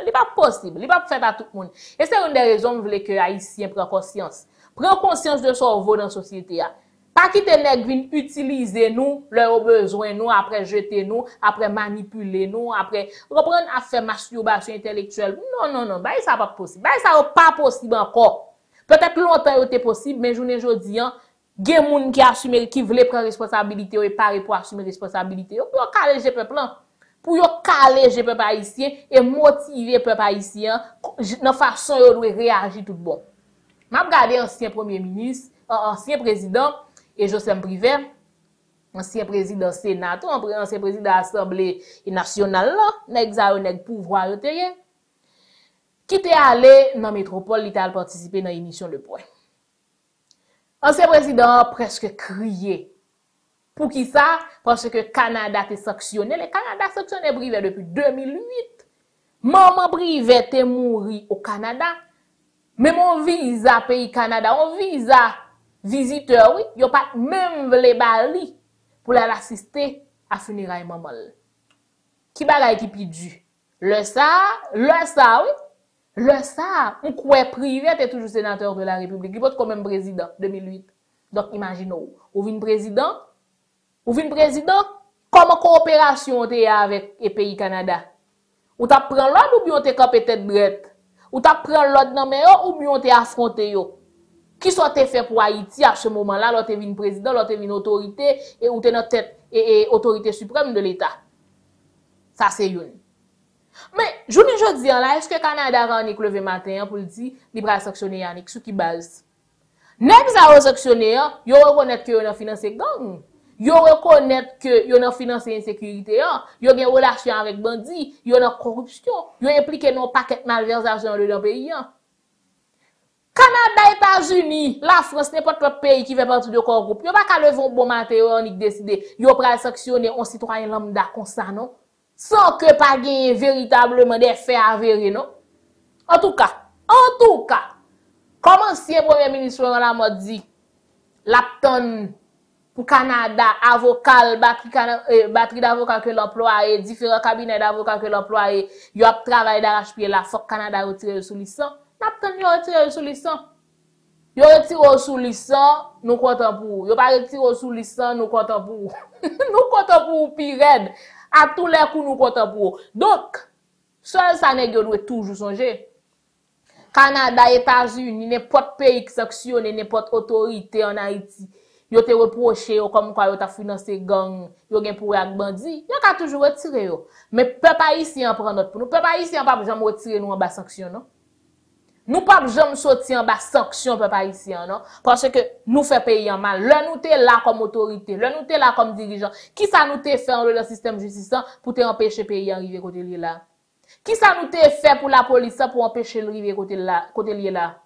Il n'est pas possible, il n'est pas fait à tout le monde. Et c'est une des raisons que les Haïtiens prennent conscience. Prennent conscience de ce qu'on voit dans la société. Pas quitter nèg vinn utiliser nous leur besoin nous après jeter nous après manipuler nous après reprendre à faire masturbation intellectuelle. Non non non, bah ça pas possible. Bah ça pas possible encore. Peut-être longtemps était possible mais journée jodi an gen moun qui assume qui veut prendre responsabilité et paré pour assumer responsabilité. Pour caler le peuple là. Pour yo caler le peuple haïtien et motiver le peuple haïtien dans façon yo doit réagir tout bon. M'a regarder ancien premier ministre, ancien président et Joseph Privé, ancien président Sénat, ancien président Assemblée nationale, nèg za nèg pouvoir yoté. Qui t'est allé dans métropole, il t'a participé dans l'émission Le Point. Ancien président presque crié. Pour qui ça? Parce que Canada t'est sanctionné. Le Canada sanctionné Privé depuis deux mille huit. Maman Privé t'est mouri au Canada. Même on visa pays Canada, on visa visiteur, oui, yo pas même les bali pour l'assister à funérailles maman. Qui bagay qui pidu? Le ça, le ça, oui. Le ça, on croit Privé était toujours sénateur de la République, il vote quand même président deux mille huit. Donc imaginez ou, ou vin président, ou vin président, comment coopération t'es avec les pays Canada? Ou t'as prend l'autre ou bien t'es capé tête drette? Ou t'as prend l'autre nan men yo ou bien t'es affronté yo? Qui soit fait pour Haïti à ce moment-là, l'autre est venu président, l'autre est venu autorité, et ou t'es notre tête, et, et autorité suprême de l'État. Ça, c'est une. Mais, je ne dis pas, est-ce que le Canada va en lever matin pour le dire, il va sanctionner Yannick, sous qui base? Next à sanctionner, il reconnaît que il a financé gang. Yo reconnaître que yo nan financer insécurité, yo gen relation avec bandits, yo nan corruption, yo impliqué dans paquet malversation de dans pays. Canada, États-Unis, la France, n'importe quel pays qui fait partie de corruption, yo pas ka lever bon matin on décider, yo pral sanctionner un citoyen lambda comme ça non, sans que pas gagner véritablement des faits avérés non. En tout cas, en tout cas, comment si premier ministre Laurent Lamothe dit l'apton pour Canada, avocat, batterie d'avocats que l'emploi et différents cabinets d'avocats que l'emploi et yo a travaillé d'arrache-pied là, faut que Canada retire sous l'issue. N'attend yo retire sous l'issue. Yo retire sous l'issue, nous comptons pour. Yo pas retire sous l'issue, nous comptons pour. Nous comptons pour pirade. À tous les coups nous comptons pour. Donc, seul ça nèg yo doit toujours songer. Canada, États-Unis, n'importe pays qui sanctionne, n'importe autorité en Haïti. Yo te reproché yo comme quoi yo ta financé gang, yo gen pour ak bandi, yo ka toujours retiré yo. Mais peuple haïtien prend note pour nous. Peuple haïtien pas jamais retirer nous en bas sanction non. Nous pas jamais sortir en bas sanction peuple haïtien non parce que nous fait payer en mal. Le nous t'es là comme autorité, le nous t'es là comme dirigeant. Qui ça nous t'es fait dans le système judiciaire pour te empêcher pays arriver côté li là? Qui ça nous t'es fait pour la police pour empêcher le river côté là côté li là?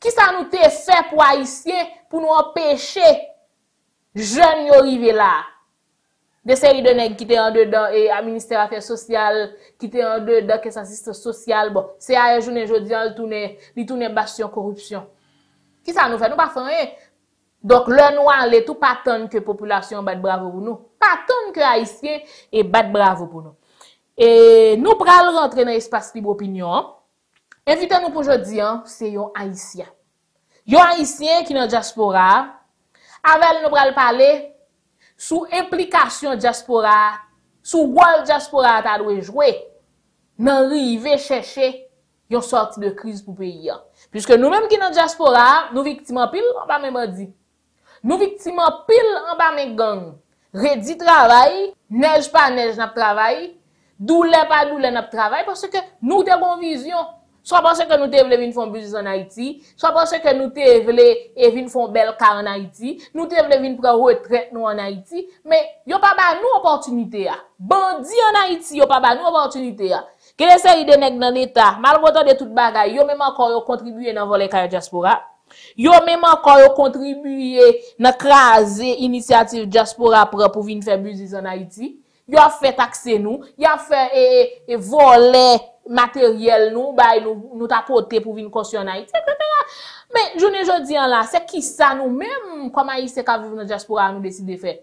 Qui ça nous t'es fait pour haïtien pour nous empêcher jeunes yo rivé là. Des séries de nèg qui étaient en dedans et à ministère affaires sociales, qui étaient en dedans que assistance sociale. Bon, c'est à journée jodi al tourner, li tourner bastion corruption. Qui ça nous fait? Nous pas faire rien. Donc le nous aller tout pas attendre que population batte bravo pour nous. Pas attendre que haïtien et batte bravo pour nous. Et nous pral rentrer dans espace libre opinion. Invitez nous pour jodi an, c'est yon haïtien. Yon haïtien qui dans diaspora. Avec nous pral parler sous implication diaspora, sous rôle diaspora ta doit jouer nan rive chercher yon sortie de crise pour pays. Puisque nous-mêmes qui dans diaspora, nous victimes en pile en bas même bandi. Nous victimes en pile en bas même gang. Redi travail, neige pas neige n'a travail, douleur pas douleur n'a travail parce que nous te bon vision. Soit parce que nous te vle font business en Haïti, soit parce que nous te vle font bel car en Haïti, nous te vle prendre retraite nous en Haïti, mais yo pas ba nous opportunité a. Bandi en Haïti yo pas ba nous opportunité a. Que les séries de nèg dans l'état, malgré de toute bagaille, yo même encore yo contribuer dans voler car diaspora. Yo même encore yo contribuer dans craser initiative diaspora pour venir faire business en Haïti. Yo a fait taxer nous, yo a fait et, et voler matériel nous bah nous nous t'apporter pour venir cautionner Haïti et cetera. Mais journée aujourd'hui là c'est qui ça nous même comme haïtien qui vivent dans diaspora nous décider faire.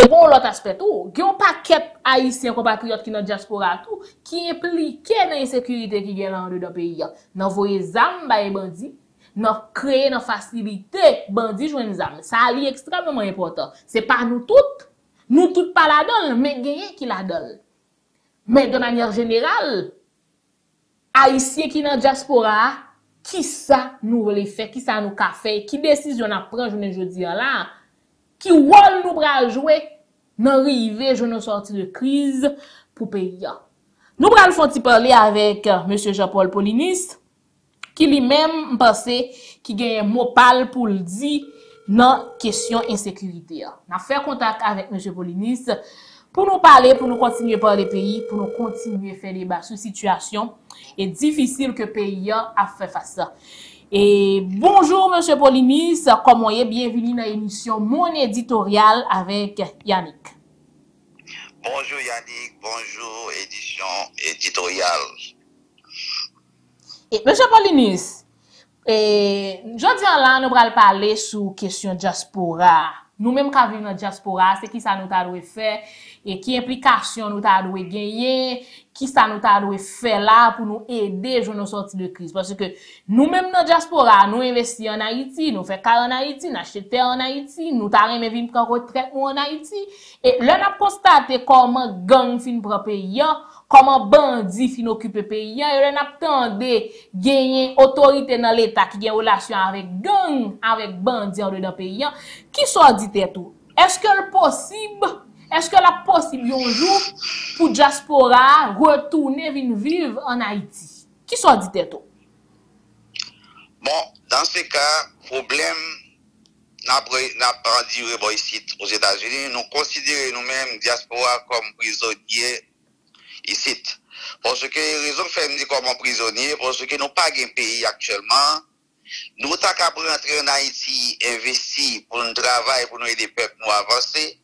Et bon l'autre aspect tout, il y a un paquet haïtien compatriotes qui dans diaspora tout qui impliqué dans insécurité qui gagne dans le pays. N'envoyer zam bah bandits, nan créer nan facilité bandi joine zam. Ça li extrêmement important. C'est pas nous toutes, nous toutes pas la donne, mais gagne qui la donne. Mais de manière générale, haïtiens qui dans diaspora, qui ça nous voulons faire, qui ça nous ka faire, qui décision n'a prendre journée jodi là, qui rôle nous pral jouer dans river je nous sortir de crise pour pays. Nous pral font parler avec monsieur Jean-Paul Polinis qui lui-même pensait qui gagne mot pal pour le dire dans question insécurité. N'a fait contact avec monsieur Polinis pour nous parler, pour nous continuer par les pays, pour nous continuer faire débat sur situation et difficile que pays a fait face. Et bonjour monsieur Polinis, comment est bienvenue dans l'émission Mon éditorial avec Yannick. Bonjour Yannick, bonjour édition éditorial. Et monsieur Polinis, et jodi là nous allons parler sur question diaspora. Nous-mêmes qui vivons dans la diaspora, c'est qui ça nous a dû faire et qui implication nous a dû gagner, qui ça nous a dû faire là pour nous aider à nous sortir de crise. Parce que nous-mêmes dans la diaspora, nous investissons en Haïti, nous faisons car en Haïti, nous achetons en Haïti, nous avons vécu en retraite en Haïti. Et là, nous avons constaté comment gang fin prend pays, comment bandits fin occupent pays, et là, nous avons attendu gagner autorité dans l'État qui a une relation avec gang, avec bandits dans le pays, qui sont dit tout. Est-ce que le possible, est-ce que la possible un jour pour diaspora retourner vivre en Haïti? Qui soit dit tout? Bon, dans ce cas, problème n'a pas dit ici aux États-Unis, nous considérons nous-mêmes diaspora comme prisonniers ici. Parce que les raisons fait comme prisonniers, parce que nous n'avons pas un pays actuellement. Nous avons rentré en Haïti, investi pour nous travailler, pour nous aider les peuples à avancer.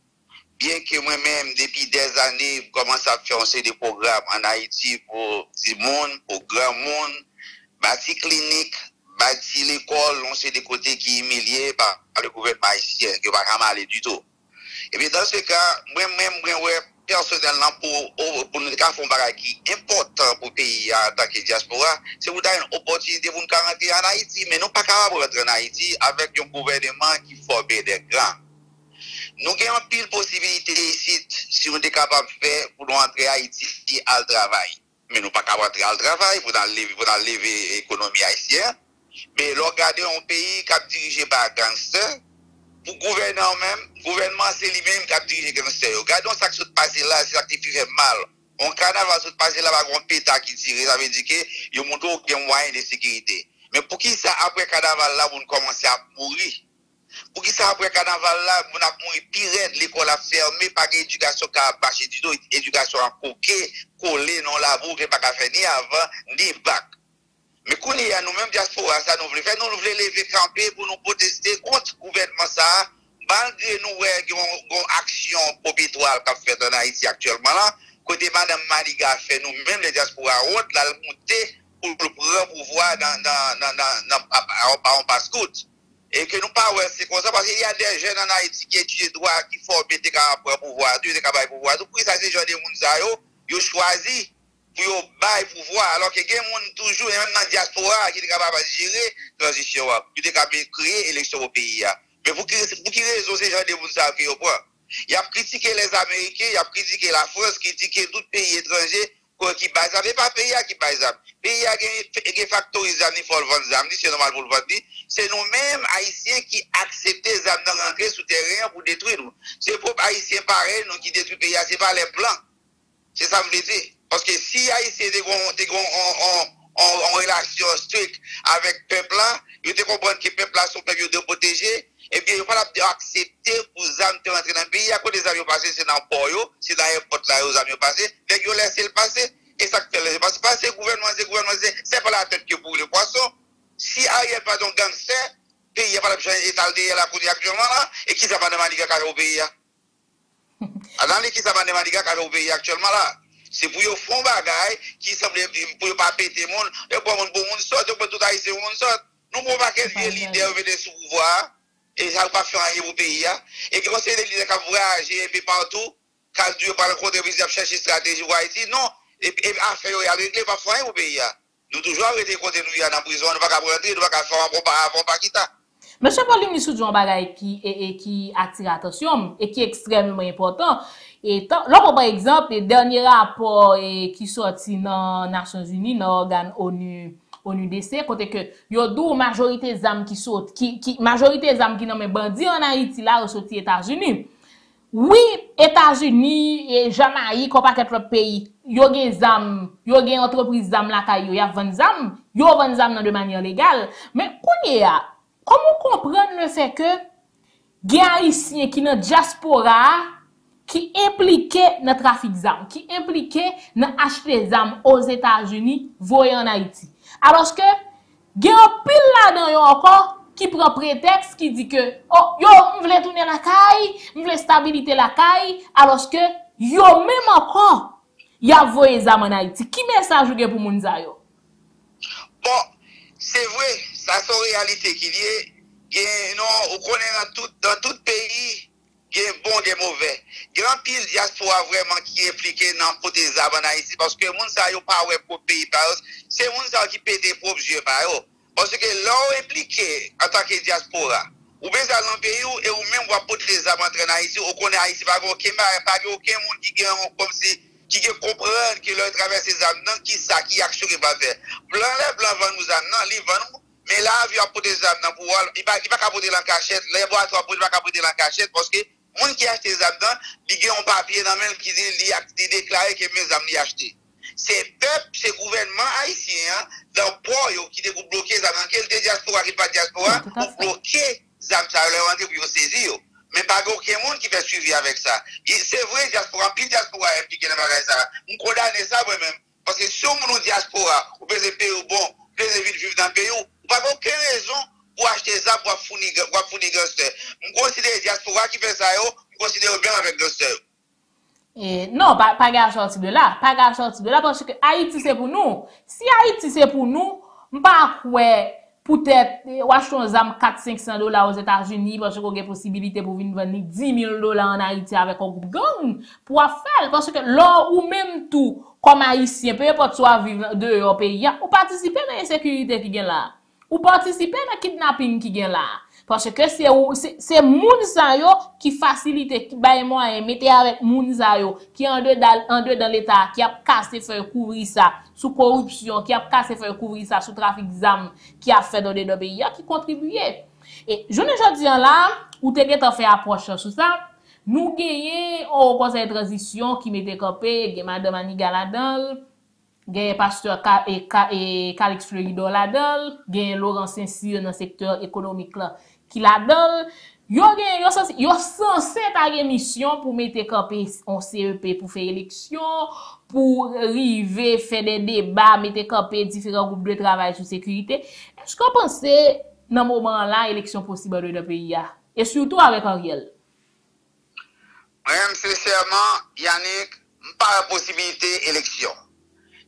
Bien que moi-même, depuis des années, je commence à financer des programmes en Haïti pour du monde, pour grand monde, bâti clinique, bâti l'école, on sait des côtés qui sont humiliés par le gouvernement haïtien, qui ne va pas aller du tout. Et bien dans ce cas, moi-même, personnellement, pour, pour nous faire un bagage qui est important pour le pays en tant que diaspora, c'est vous donner une opportunité pour nous rentrer en Haïti, mais nous ne sommes pas capables de rentrer en Haïti avec un gouvernement qui forme des grands. Nous avons pile possibilité ici, si on est capable de faire, pour nous rentrer en Haïti à le travail. Mais nous ne sommes pas capables de rentrer à travail pour nous lever l'économie haïtienne. Mais regardez un pays qui est dirigé par gangsters. Pour le gouvernement même, gouvernement c'est lui-même qui a dirigé les gangsters. Regardons ce qui se passe là, c'est ça qui fait mal. On canava se passe là, on péta qui tire, ça veut dire qu'il y a un moyen de sécurité. Mais pour qui ça, après carnaval là, vous commencez à mourir? Pour qui ça, après carnaval là, vous avez mouru pire, l'école a fermé, pas d'éducation qui a bâché du tout, éducation à coquer, coller dans la boue, qui n'a pas fait ni avant, ni bac. Mais quand il y a nous-mêmes diaspora, ça nous voulons faire, nous voulons lever camper pour nous protester contre le gouvernement ça, malgré nous, une action probitoire qu'a fait en Haïti actuellement là, côté madame Mariga fait nous-mêmes les diaspora honte, la monter pour prendre pouvoir dans, dans, dans, dans, en basse-côte. Et que nous pas ouais, c'est comme ça, parce qu'il y a des jeunes en Haïti qui étudient droit, qui font bien des capables pouvoir, des capables pouvoir, tout pour ça, ces gens de Mounzaïo, ils choisissent pour bailler pouvoir, alors que les gens toujours, même dans la diaspora, qui sont capables de gérer la transition, qui sont capables de créer l'élection au pays. Mais pour qui raison ces gens de vous savez qui au point? Il a critiqué les Américains, il a critiqué la France, critiqué tout pays étranger qui baise. Mais pas pays qui baise. Pays qui est factorisé, il faut le vendre, c'est normal pour le vendre. C'est nous-mêmes, Haïtiens, qui acceptons les âmes de rentrer sous terrain pour détruire nous. C'est les propres Haïtiens pareil, nous qui détruisons le pays, c'est pas les blancs. C'est ça que je veux dire. Parce que si Haïtiens ont une relation stricte avec le peuple, ils comprennent que le peuple sont prévu de protéger, et bien, il faut accepter pour les âmes de rentrer dans le pays. À cause des amis passés, c'est dans le port, c'est dans l'aéroport là, les amis passés, dès qu'ils laissent le passer, et ça fait le passer. Parce que le gouvernement, c'est le gouvernement, c'est pas la tête que pour le poisson. Si Ariel pas un gangster, le pays n'a pas la chance d'étaler la cour actuellement là, et qui ça va demander qu'à au pays? Alors, qui ça va demander qu'à au pays actuellement là? C'est pour yon fond bagaille qui semble pour yon pas péter le monde, et pour yon bon monde sorte, pour tout haïtien monde sorte. Nous ne pouvons pas qu'un vieux leader venir sous pouvoir, et ça ne va pas faire rien au pays. Et que c'est des leaders qui voyagent un peu partout, quand Dieu par le contre, ils cherchent une stratégie pour Haïti. Non, et affaire yon réglé, pas faire rien au pays. Nous toujours arrêter côté nous dans la prison, nous pas qu'à prendre, nous pas qu'à faire un bon avant pas quitter. Monsieur Polinis sous Jean Bagay qui et qui attire attention et qui est extrêmement important. Et là par exemple, le dernier rapport qui sorti dans Nations Unies, dans l'organe ONU O N U D C, côté que y a deux majorité des âmes qui sortent, qui qui majorité des âmes qui nommé bandits en Haïti là aux États-Unis. Oui, États-Unis et Jamaïque, ou pas quelques pays, y a des âmes, y a des entreprises d'âmes là caillou, y a vingt âmes, y a vingt âmes de manière légale, mais kounya comment comprendre le fait que des Haïtiens qui dans diaspora qui impliqués dans trafic d'armes, qui impliqués dans acheter des armes aux États-Unis, voyant en Haïti. Alors que des pile là-dedans yo encore qui prend prétexte qui dit que oh yo on voulait tourner la caille, on voulait stabilité la caille, alors que yo même encore y a voyé des armes en Haïti. Qui message vous avez pour moun sa yo? Bon, c'est vrai, ça c'est réalité qui vient. Non, on connaît dans tout dans tout pays. Il y a bon, il y a mauvais. Il y a un pile diaspora vraiment qui est impliqué dans le côté des armes en Haïti. Parce que les gens ne sont pas pour le pays. C'est les gens qui paient des propres yeux. Parce que là, on est impliqué en tant que diaspora. Ou bien dans le pays, et ou même on peut les armes en Haïti. On connaît Haïti, pas aucun monde qui est comme si. Qui comprend que leur traverse ces armes, non, qui ça, qui action qui va faire. Blanc, les blancs vendent nous armes, non, ils vendent nous. Mais là, il y a pour des armes, non, pour il va pas capoter la cachette. Les laboratoires ne va pas capoter la cachette parce que. Les gens qui achètent des armes, ils ont un papier dans le qui dit déclaré que mes armes sont achetées. C'est le peuple, c'est le gouvernement haïtien, dans le port qui ont bloqué les armes. Quel diaspora, qui n'est pas diaspora, ont bloqué les armes, ça leur rentre pour les saisir. Mais pas aucun monde qui fait suivi avec ça. C'est vrai, diaspora, puis diaspora est impliqué dans ça. On condamne ça moi-même. Parce que si on a une diaspora, on peut se payer bon, on peut se vivre dans le pays, on n'a pas aucune raison. Pour acheter ça, pour fournir des gangsters. Je considère les diaspora qui fait ça, je considère bien avec gangsters. Non, pas pas sortir de là. Pas sortir de là parce que Haïti c'est pour nous. Si Haïti c'est pour nous, je ne pas peut-être acheter des armes quatre mille cinq cents dollars aux États-Unis parce qu'on a une possibilité pour venir vendre dix mille dollars en Haïti avec un groupe gang. Pour faire, parce que là ou même tout, comme Haïtien, peu importe soit vivre de leur pays, ou participer à l'insécurité qui est là. Ou participer à la kidnapping qui est là. Parce que c'est les gens qui facilitent, qui mettent avec les gens qui en deux dans l'État, qui a cassé faire couvrir ça sous corruption, qui a cassé faire couvrir ça sous trafic d'armes, qui a fait dans les deux pays, qui contribuaient. Et je ne dis là, ou t'es fait approche sur ça, nous avons au conseil de transition qui m'était copé, Madame Annie Galadal. Gagne Pasteur et Calix Florido la donne, gagne Laurent Saint-Sir dans le secteur économique là qui la donne. Yo gagne yo censé yo censé ta mission pour mettre campé en C E P pour faire élection, pour river faire des débats, mettre campé différents groupes de travail sur sécurité. Est-ce qu'on pensait dans moment là élection possible dans le pays et surtout avec Ariel? Même sincèrement, Yannick, pas possibilité élection.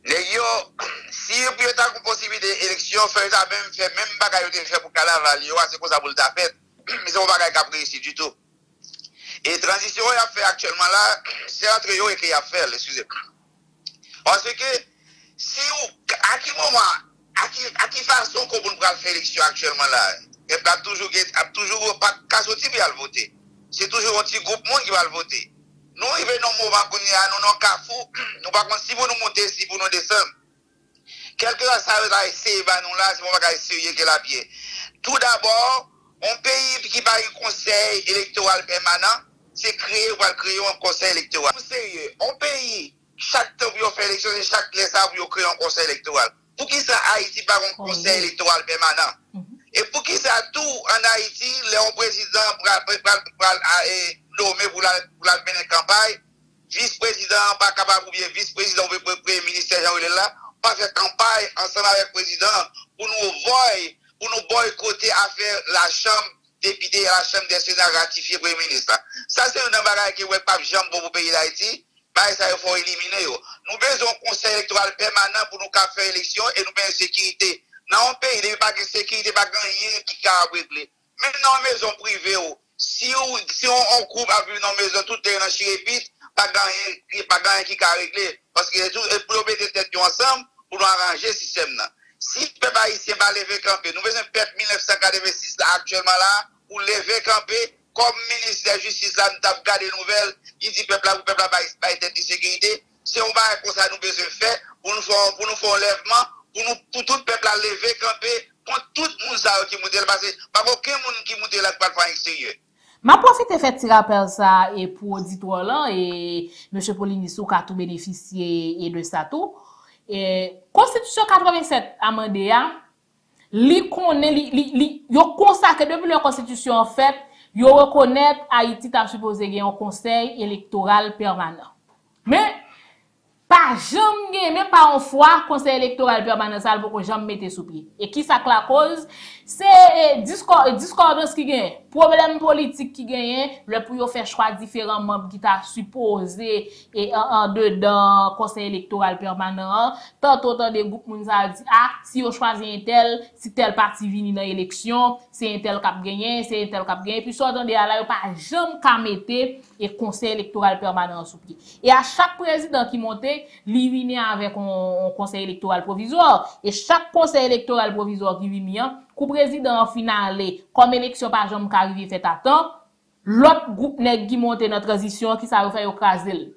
Les gens, si vous avez une possibilité d'élection, vous faites même bagaille que vous faites pour Calaval, c'est comme ça pour le faire. Mais c'est un bagaille qui a pris ici du tout. Et transition, il a fait actuellement là, c'est entre eux et qui a fait, excusez-moi. Parce que, si vous, à quel moment, à quelle à qui façon qu'on peut faire l'élection actuellement là, il n'y a toujours pas de cas qui va voter. C'est toujours un petit groupe qui va voter. Nous, il y a un moment où nous sommes cafou, nous par contre, si vous nous montez, si vous nous descendez, quelque chose ça va essayer, nous là, si vous va essayer que la pied. Tout d'abord, un pays qui va un conseil électoral permanent, c'est créer ou créer un conseil électoral. Sérieux, un pays, chaque temps vous fait élection, chaque temps vous créez un conseil électoral. Pour qui ça Haïti par un conseil électoral permanent? Et pour qui ça tout en Haïti, le président nommé pour la mener campagne, vice-président pas capable ou bien vice-président ou premier ministre Jean-Obe là, pas faire campagne ensemble avec le président pour nous voir, pour nous boycotter à faire la chambre députée et la chambre des sénats ratifier premier ministre. Ça c'est un bagage qui est pas jambe pour le pays d'Haïti, bah ça il faut éliminer. Nous avons un conseil électoral permanent pour nous faire élection et nous avons une sécurité. Dans un pays, il n'y a pas de sécurité, pas gagné qui a réglé. Même dans les maisons privées, si on coupe à vivre dans les maisons, tout est dans chirépite, pas gagné qui a réglé. Parce que tout est pour mettre les têtes ensemble, pour nous arranger le système. Si le peuple haïtien va lever campé, nous faisons perdre mille neuf cent quatre-vingt-six là, actuellement là, pour lever campé, comme ministre de la Justice, là, nous avons gardé des nouvelles, il dit peuple là, le peuple là, va être de sécurité. Si on va comme ça, nous besoin de faire, pour nous faire un lèvement, pour nous, pour tout le peuple à lever campé, pour tout le monde qui monte là, parce que pas aucun monde qui monte là, qui va le faire extérieur. Ma profite fait petit rappel ça et pour auditoire là et monsieur Polinis a tout bénéficié et de ça tout et constitution quatre-vingt-sept amendé a li connaît li li yo consacré depuis la constitution en fait yo reconnaître Haïti t'a supposé gagner un conseil électoral permanent mais pas jamais même pas en fois conseil électoral permanent ça pour jamais mettre sous pied et qui ça la cause c'est discordance qui gagne problème politique qui gagne le pour faire choix différents membres qui t'a supposé et en dedans conseil électoral permanent tantôt tant des groupes moun ça dit ah si on choisit un tel si tel parti vini dans élection c'est un tel cap gagner c'est un tel cap gagner puis soit dans des là pas jamais ca mettre et conseil électoral permanent sous pied et à chaque président qui montait li vini avec un conseil électoral provisoire et chaque conseil électoral provisoire qui vini coup président en finale comme élection par jambe qu'arrive fait à temps l'autre groupe nèg qui monter dans transition qui ça fait yo craser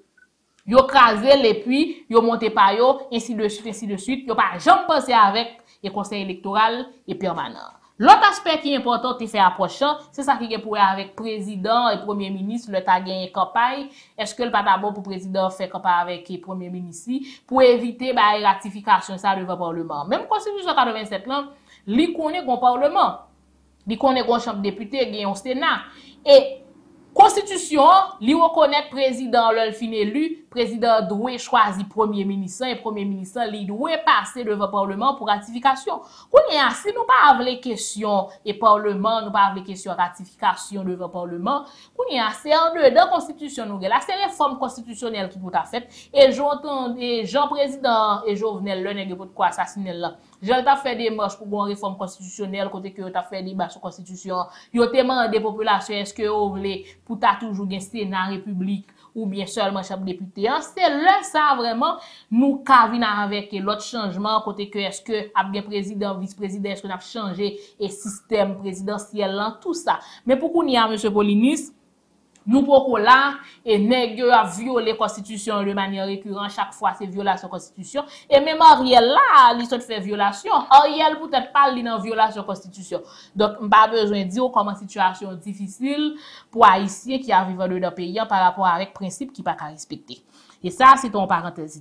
yo craser et puis yo monter par yo ainsi de suite ainsi de suite yo pas jamais penser avec le conseil électoral et permanent. L'autre aspect qui est important de faire approchant, c'est ça qui est pour avec président et premier ministre, le tag une campagne. Est-ce que le pas d'abord pour président fait campagne avec le premier ministre pour éviter bah ratification ça devant parlement. Même constitution quatre-vingt-sept là, li connaît gon parlement. Li connaît gon chambre député, gagne un sénat et constitution li reconnaît président le fin élu, président doit choisir premier ministre et premier ministre li doit passer devant parlement pour ratification. Kounya si nous pas avle question et parlement nous pas avle question ratification devant parlement, kounya c'est en dedans constitution nous là c'est réforme constitutionnelle qui tout à fait et j'entends et Jean président et Jovenel le nèg pour quoi assassiner là. Jean t'a fait des marches pour une réforme constitutionnelle côté que t'a fait débat sur constitution, yo t'a demandé population est-ce que vous voulez pour ta toujours un Sénat République ou bien seulement chambre député. C'est là ça vraiment nous cavine avec l'autre changement côté que est-ce que a bien président vice-président est-ce qu'on a changé et système présidentiel là tout ça. Mais pour qu'on y a monsieur Polinis nous pourquoi là et nèg yo a violé constitution de manière récurrente chaque fois c'est violation constitution et même Ariel là il fait violation Ariel peut-être pas li dans violation constitution donc pas besoin dire comment situation difficile pour haïtien qui a vivre dans pays par rapport avec principe qui pas respecté et ça c'est en parenthèse.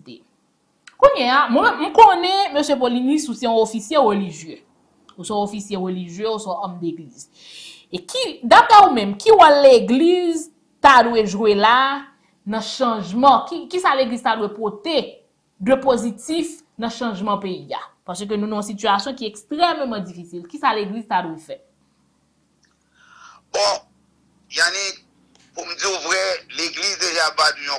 Connait moi me connais monsieur Polinis ou c'est un officier religieux ou son officier religieux ou son homme d'église. Et qui, d'après vous-même, qui ou l'église t'a dû jouer là, dans changement, qui, qui ça l'église t'a dû porter de positif dans changement pays? Parce que nous avons une situation qui est extrêmement difficile. Qui ça l'église t'a dû faire? Bon, Yannick, pour me dire vrai, l'église déjà bat une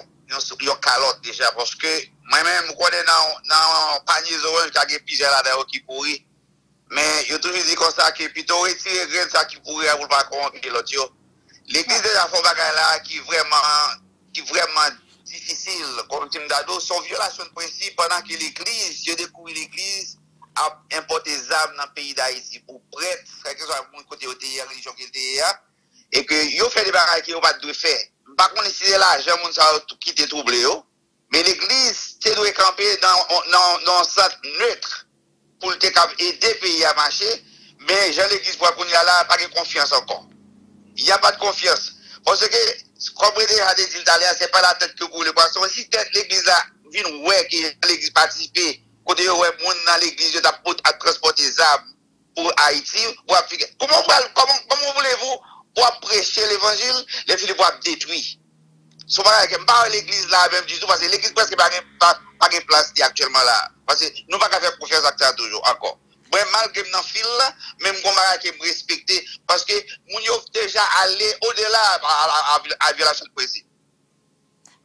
calotte déjà, parce que moi-même, je connais dans un panier orange qui a plusieurs là-dedans qui pourrit. Mais je toujours dit comme ça que plutôt retirer grain ça qui pourrait pour pas corrompre l'autre. L'église de la fond bagarre là qui vraiment qui vraiment difficile comme Tim Dado sont violation de principe pendant que l'église, je découvre l'église a importé des armes dans le pays d'Haïti pour prêtre, frère que soit mon côté O T I religion qui était et que yo fait des bagages qui yo pas de faire. Pas qu'on décider l'argent mon ça qui te trouble yo. Mais l'église te doit camper dans dans dans ça neutre. Pour aider le pays à marcher, mais j'ai l'église pour qu'on y a là, pas de confiance encore. Il n'y a pas de confiance. Parce que, comme vous avez dit, ce n'est pas la tête que vous voulez. Parce que si l'église a vu une ouais qui l'église participer, quand il y a dans l'église, il a transporté des armes pour Haïti, pour Afrique. Comment, comment, comment voulez-vous pour prêcher l'évangile, les filles vont détruire? Souvent, je ne parle pas de l'église là, même du tout, parce que l'église presque n'a pas de place actuellement là. Parce que nous ne pouvons pas faire confiance à ça toujours, encore. Moi, malgré que je suis dans le fil, même si je me respecte, parce que nous sommes déjà allés au-delà à la violation de principe.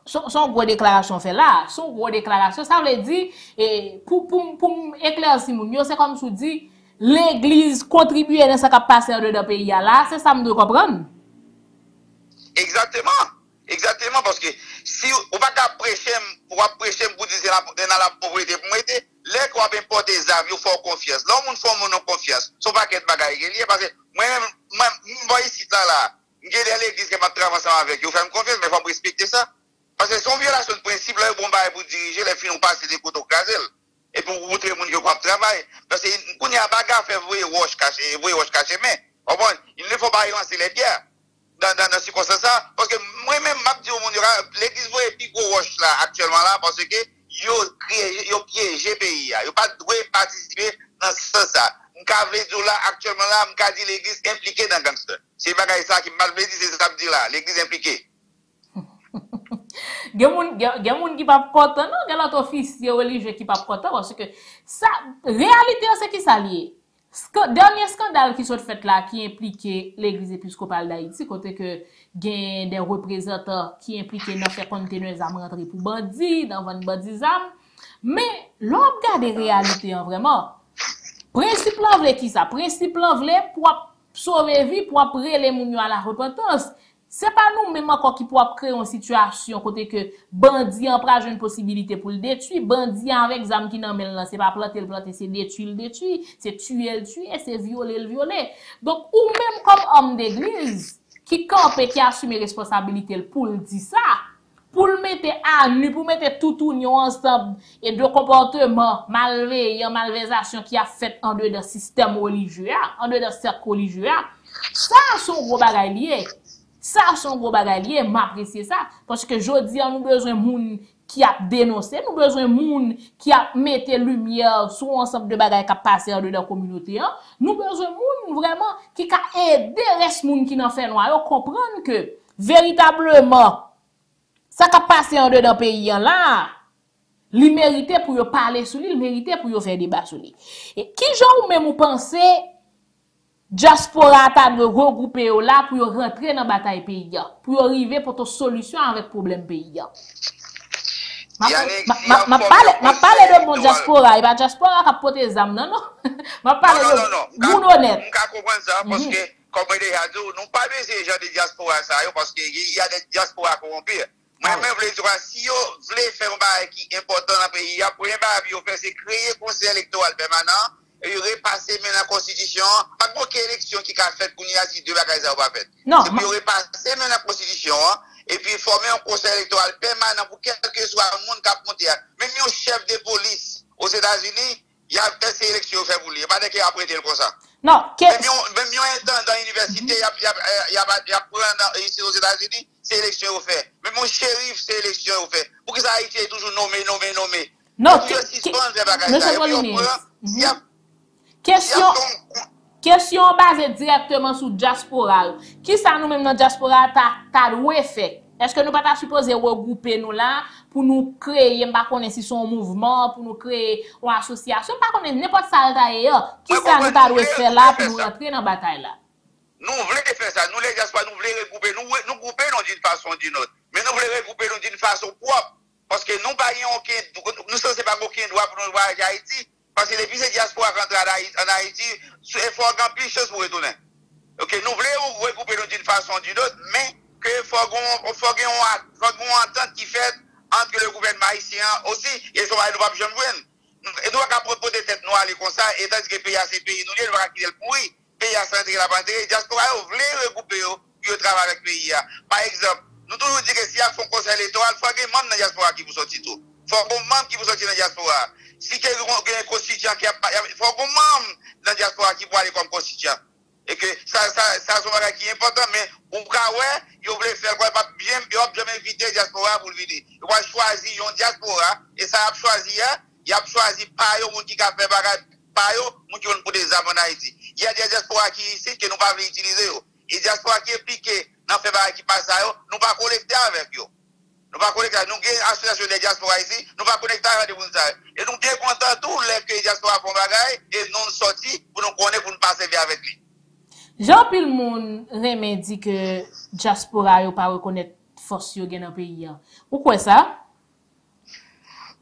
Son gros déclaration fait là, son gros déclaration, ça veut dire, pour éclaircir, c'est comme si vous dites, l'église contribue à ce qui passe dans le pays là, c'est ça que je dois comprendre. Exactement. Exactement, parce que si on ne va pas prêcher pour prêcher pour dire que c'est dans la pauvreté pour m'aider, les quoi importe des armes, il faut confiance. L'homme ne fait mon confiance. Son paquet de bagages est lié parce que moi, moi ici là là, j'ai l'église qui m'a travaillé avec. Il faut me confiance, mais il faut respecter ça. Parce que si on violation de principe, là, bon bail pour diriger, les filles ont passé des couteaux casel. Et pour montrer les gens qui ont travaillé. Parce que quand il y a bagarre, il faut voir roche caché, voir roche caché, mais il ne faut pas y lancer les pierres. Dans, dans, dans ce constat-là, parce que moi-même, m'a dit au monde, l'église voit les plus gros roches là, actuellement là, parce que yo créé, yo piégé pays, yo pas doué participer dans ce sens-là. M'cavle dit là, actuellement là, m'cavle dit l'église impliquée dans gangster. C'est pas ça qui m'a dit, c'est ça que dit là, l'église impliquée. Il y a des gens qui ne sont pas contents, il y a des officiers religieux qui ne sont pas contents, parce que la réalité, c'est qui ça lié. Le dernier scandale qui s'est fait là, qui impliquait l'église épiscopale d'Haïti, côté que il y a des représentants qui impliquaient dans faire continuer les âmes rentrer pour bandits, dans vendre bandits âmes. Mais l'on regarde la réalité, vraiment. Principe là, vle qui ça? Principe là, vle pour sauver vie, pour appeler les gens à la repentance. C'est pas nous même encore qui pouvons créer une situation côté que bandit en prage une possibilité pour le détruire, bandit avec zam qui n'en mêle là, c'est pas planter le planter, c'est détruire le détruire, c'est tuer le tuer, c'est violer le violer. Donc ou même comme homme d'église qui campe qui assume responsabilité pour le dire ça, pour le mettre à nu, pour mettre tout tout ensemble et de comportements malveillants, malversations qui a fait en dehors d'un système religieux, en dehors d'un cercle religieux, ça son gros bagay lié. Ça, son gros bagalier, m'apprécie ça. Parce que je dis, nous besoin de moun qui a dénoncé, nous besoin de moun qui a mette lumière sur ensemble de bagages qui a passé dans la communauté. Nous besoin de moun vraiment qui a aidé les gens qui n'ont fait noir. Comprendre que, véritablement, ça qui a passé dans le pays là, il méritait pour parler sur lui, il méritait pour faire débat sur lui. Et qui j'en même pensé, diaspora ta de regrouper là pour rentrer dans bataille pays pour arriver pour une solution avec problème pays. Ma parle ma parle de mon diaspora et pas diaspora qui porte des armes non non. Ma parle de vous honnête. On comprend ça parce que comme déjà dit nous pas besoin gens de diaspora ça parce que il y a des diaspora corrompus. Moi même voulais dire si yo voulez faire un bail qui important dans pays, premier bail yo faire c'est créer conseil électoral permanent. Et il repasse même la constitution, pas pour quelle élection qui a fait pour nous si deux bagages à pas fait. Non. Et puis il repasse même la constitution, et puis former un conseil électoral permanent pour quel que soit le monde qui a monté. Même le chef de police aux États-Unis, il y a des élections fait pour lui. Il n'y a pas de qui a prêté comme ça. Non. Même un temps dans l'université, il y a un ici aux États-Unis, c'est élection fait. Même mon shérif, c'est élection fait. Pour que ça a été toujours nommé, nommé, nommé. Non. Question, question basée directement sur diaspora. Qui ça nous même dans diaspora ta doué fait? Est-ce que nous pas ta supposé regrouper nous là pour nous créer pas connait si son mouvement pour nous créer une association pas connait n'importe ça d'ailleurs. Qui ça nous ta doué faire là pour nous rentrer dans bataille là? Nous voulons faire ça, nous les diaspora nous voulons regrouper, nous nous grouper d'une façon d'une autre. Mais nous voulons regrouper nous d'une façon propre parce que nous pas aucun nous sommes pas aucun droit pour nous voyager à Haïti. Parce que les plus de diaspora rentrent en Haïti, il faut qu'on plus de choses pour retourner. Ok, nous voulons recouper d'une façon ou d'une autre, mais qu'il faut qu'on entende qui fait entre le gouvernement haïtien aussi, et ça va nous pas plus jeunes. Et nous avons propos de tête noire, comme ça, et tant que pays à ces pays, nous devons quitter le pourri, pays à centrer la banderie, les diaspora, vous voulez recouper, puis travailler avec le pays. Par exemple, nous toujours disons que s'il y a un conseil électoral, il faut qu'il y ait un membre dans la diaspora qui vous sortit tout. Il faut qu'on membre qui vous sortit dans la diaspora. Si quelqu'un est constituant, il faut qu'on membre dans la diaspora qui peut aller comme constituant. Et que ça, ça, ça, c'est un bagage qui est important, mais au cas où, il voulait faire quoi, il n'a jamais invité la diaspora pour le venir. Il va choisir une diaspora, et ça, il a choisi, il a choisi par eux, qui a fait bagage, par eux, qui ont pour des armes en Haïti. Il y a des diasporas qui ici, que nous ne pouvons pas utiliser. Et des diasporas qui impliquent dans le bagage qui passe à eux, nous ne pouvons pas collecter avec eux. Nous ne connecter, nous avons association des diaspora ici, nous ne connecter avec les gens. Et nous sommes contents tous les diaspora font bagaille et nous sortis pour nous connaître, pour nous passer avec lui. Jean-Pil Moun Rémé dit que diaspora ne pas reconnaître force dans le pays. Pourquoi ça?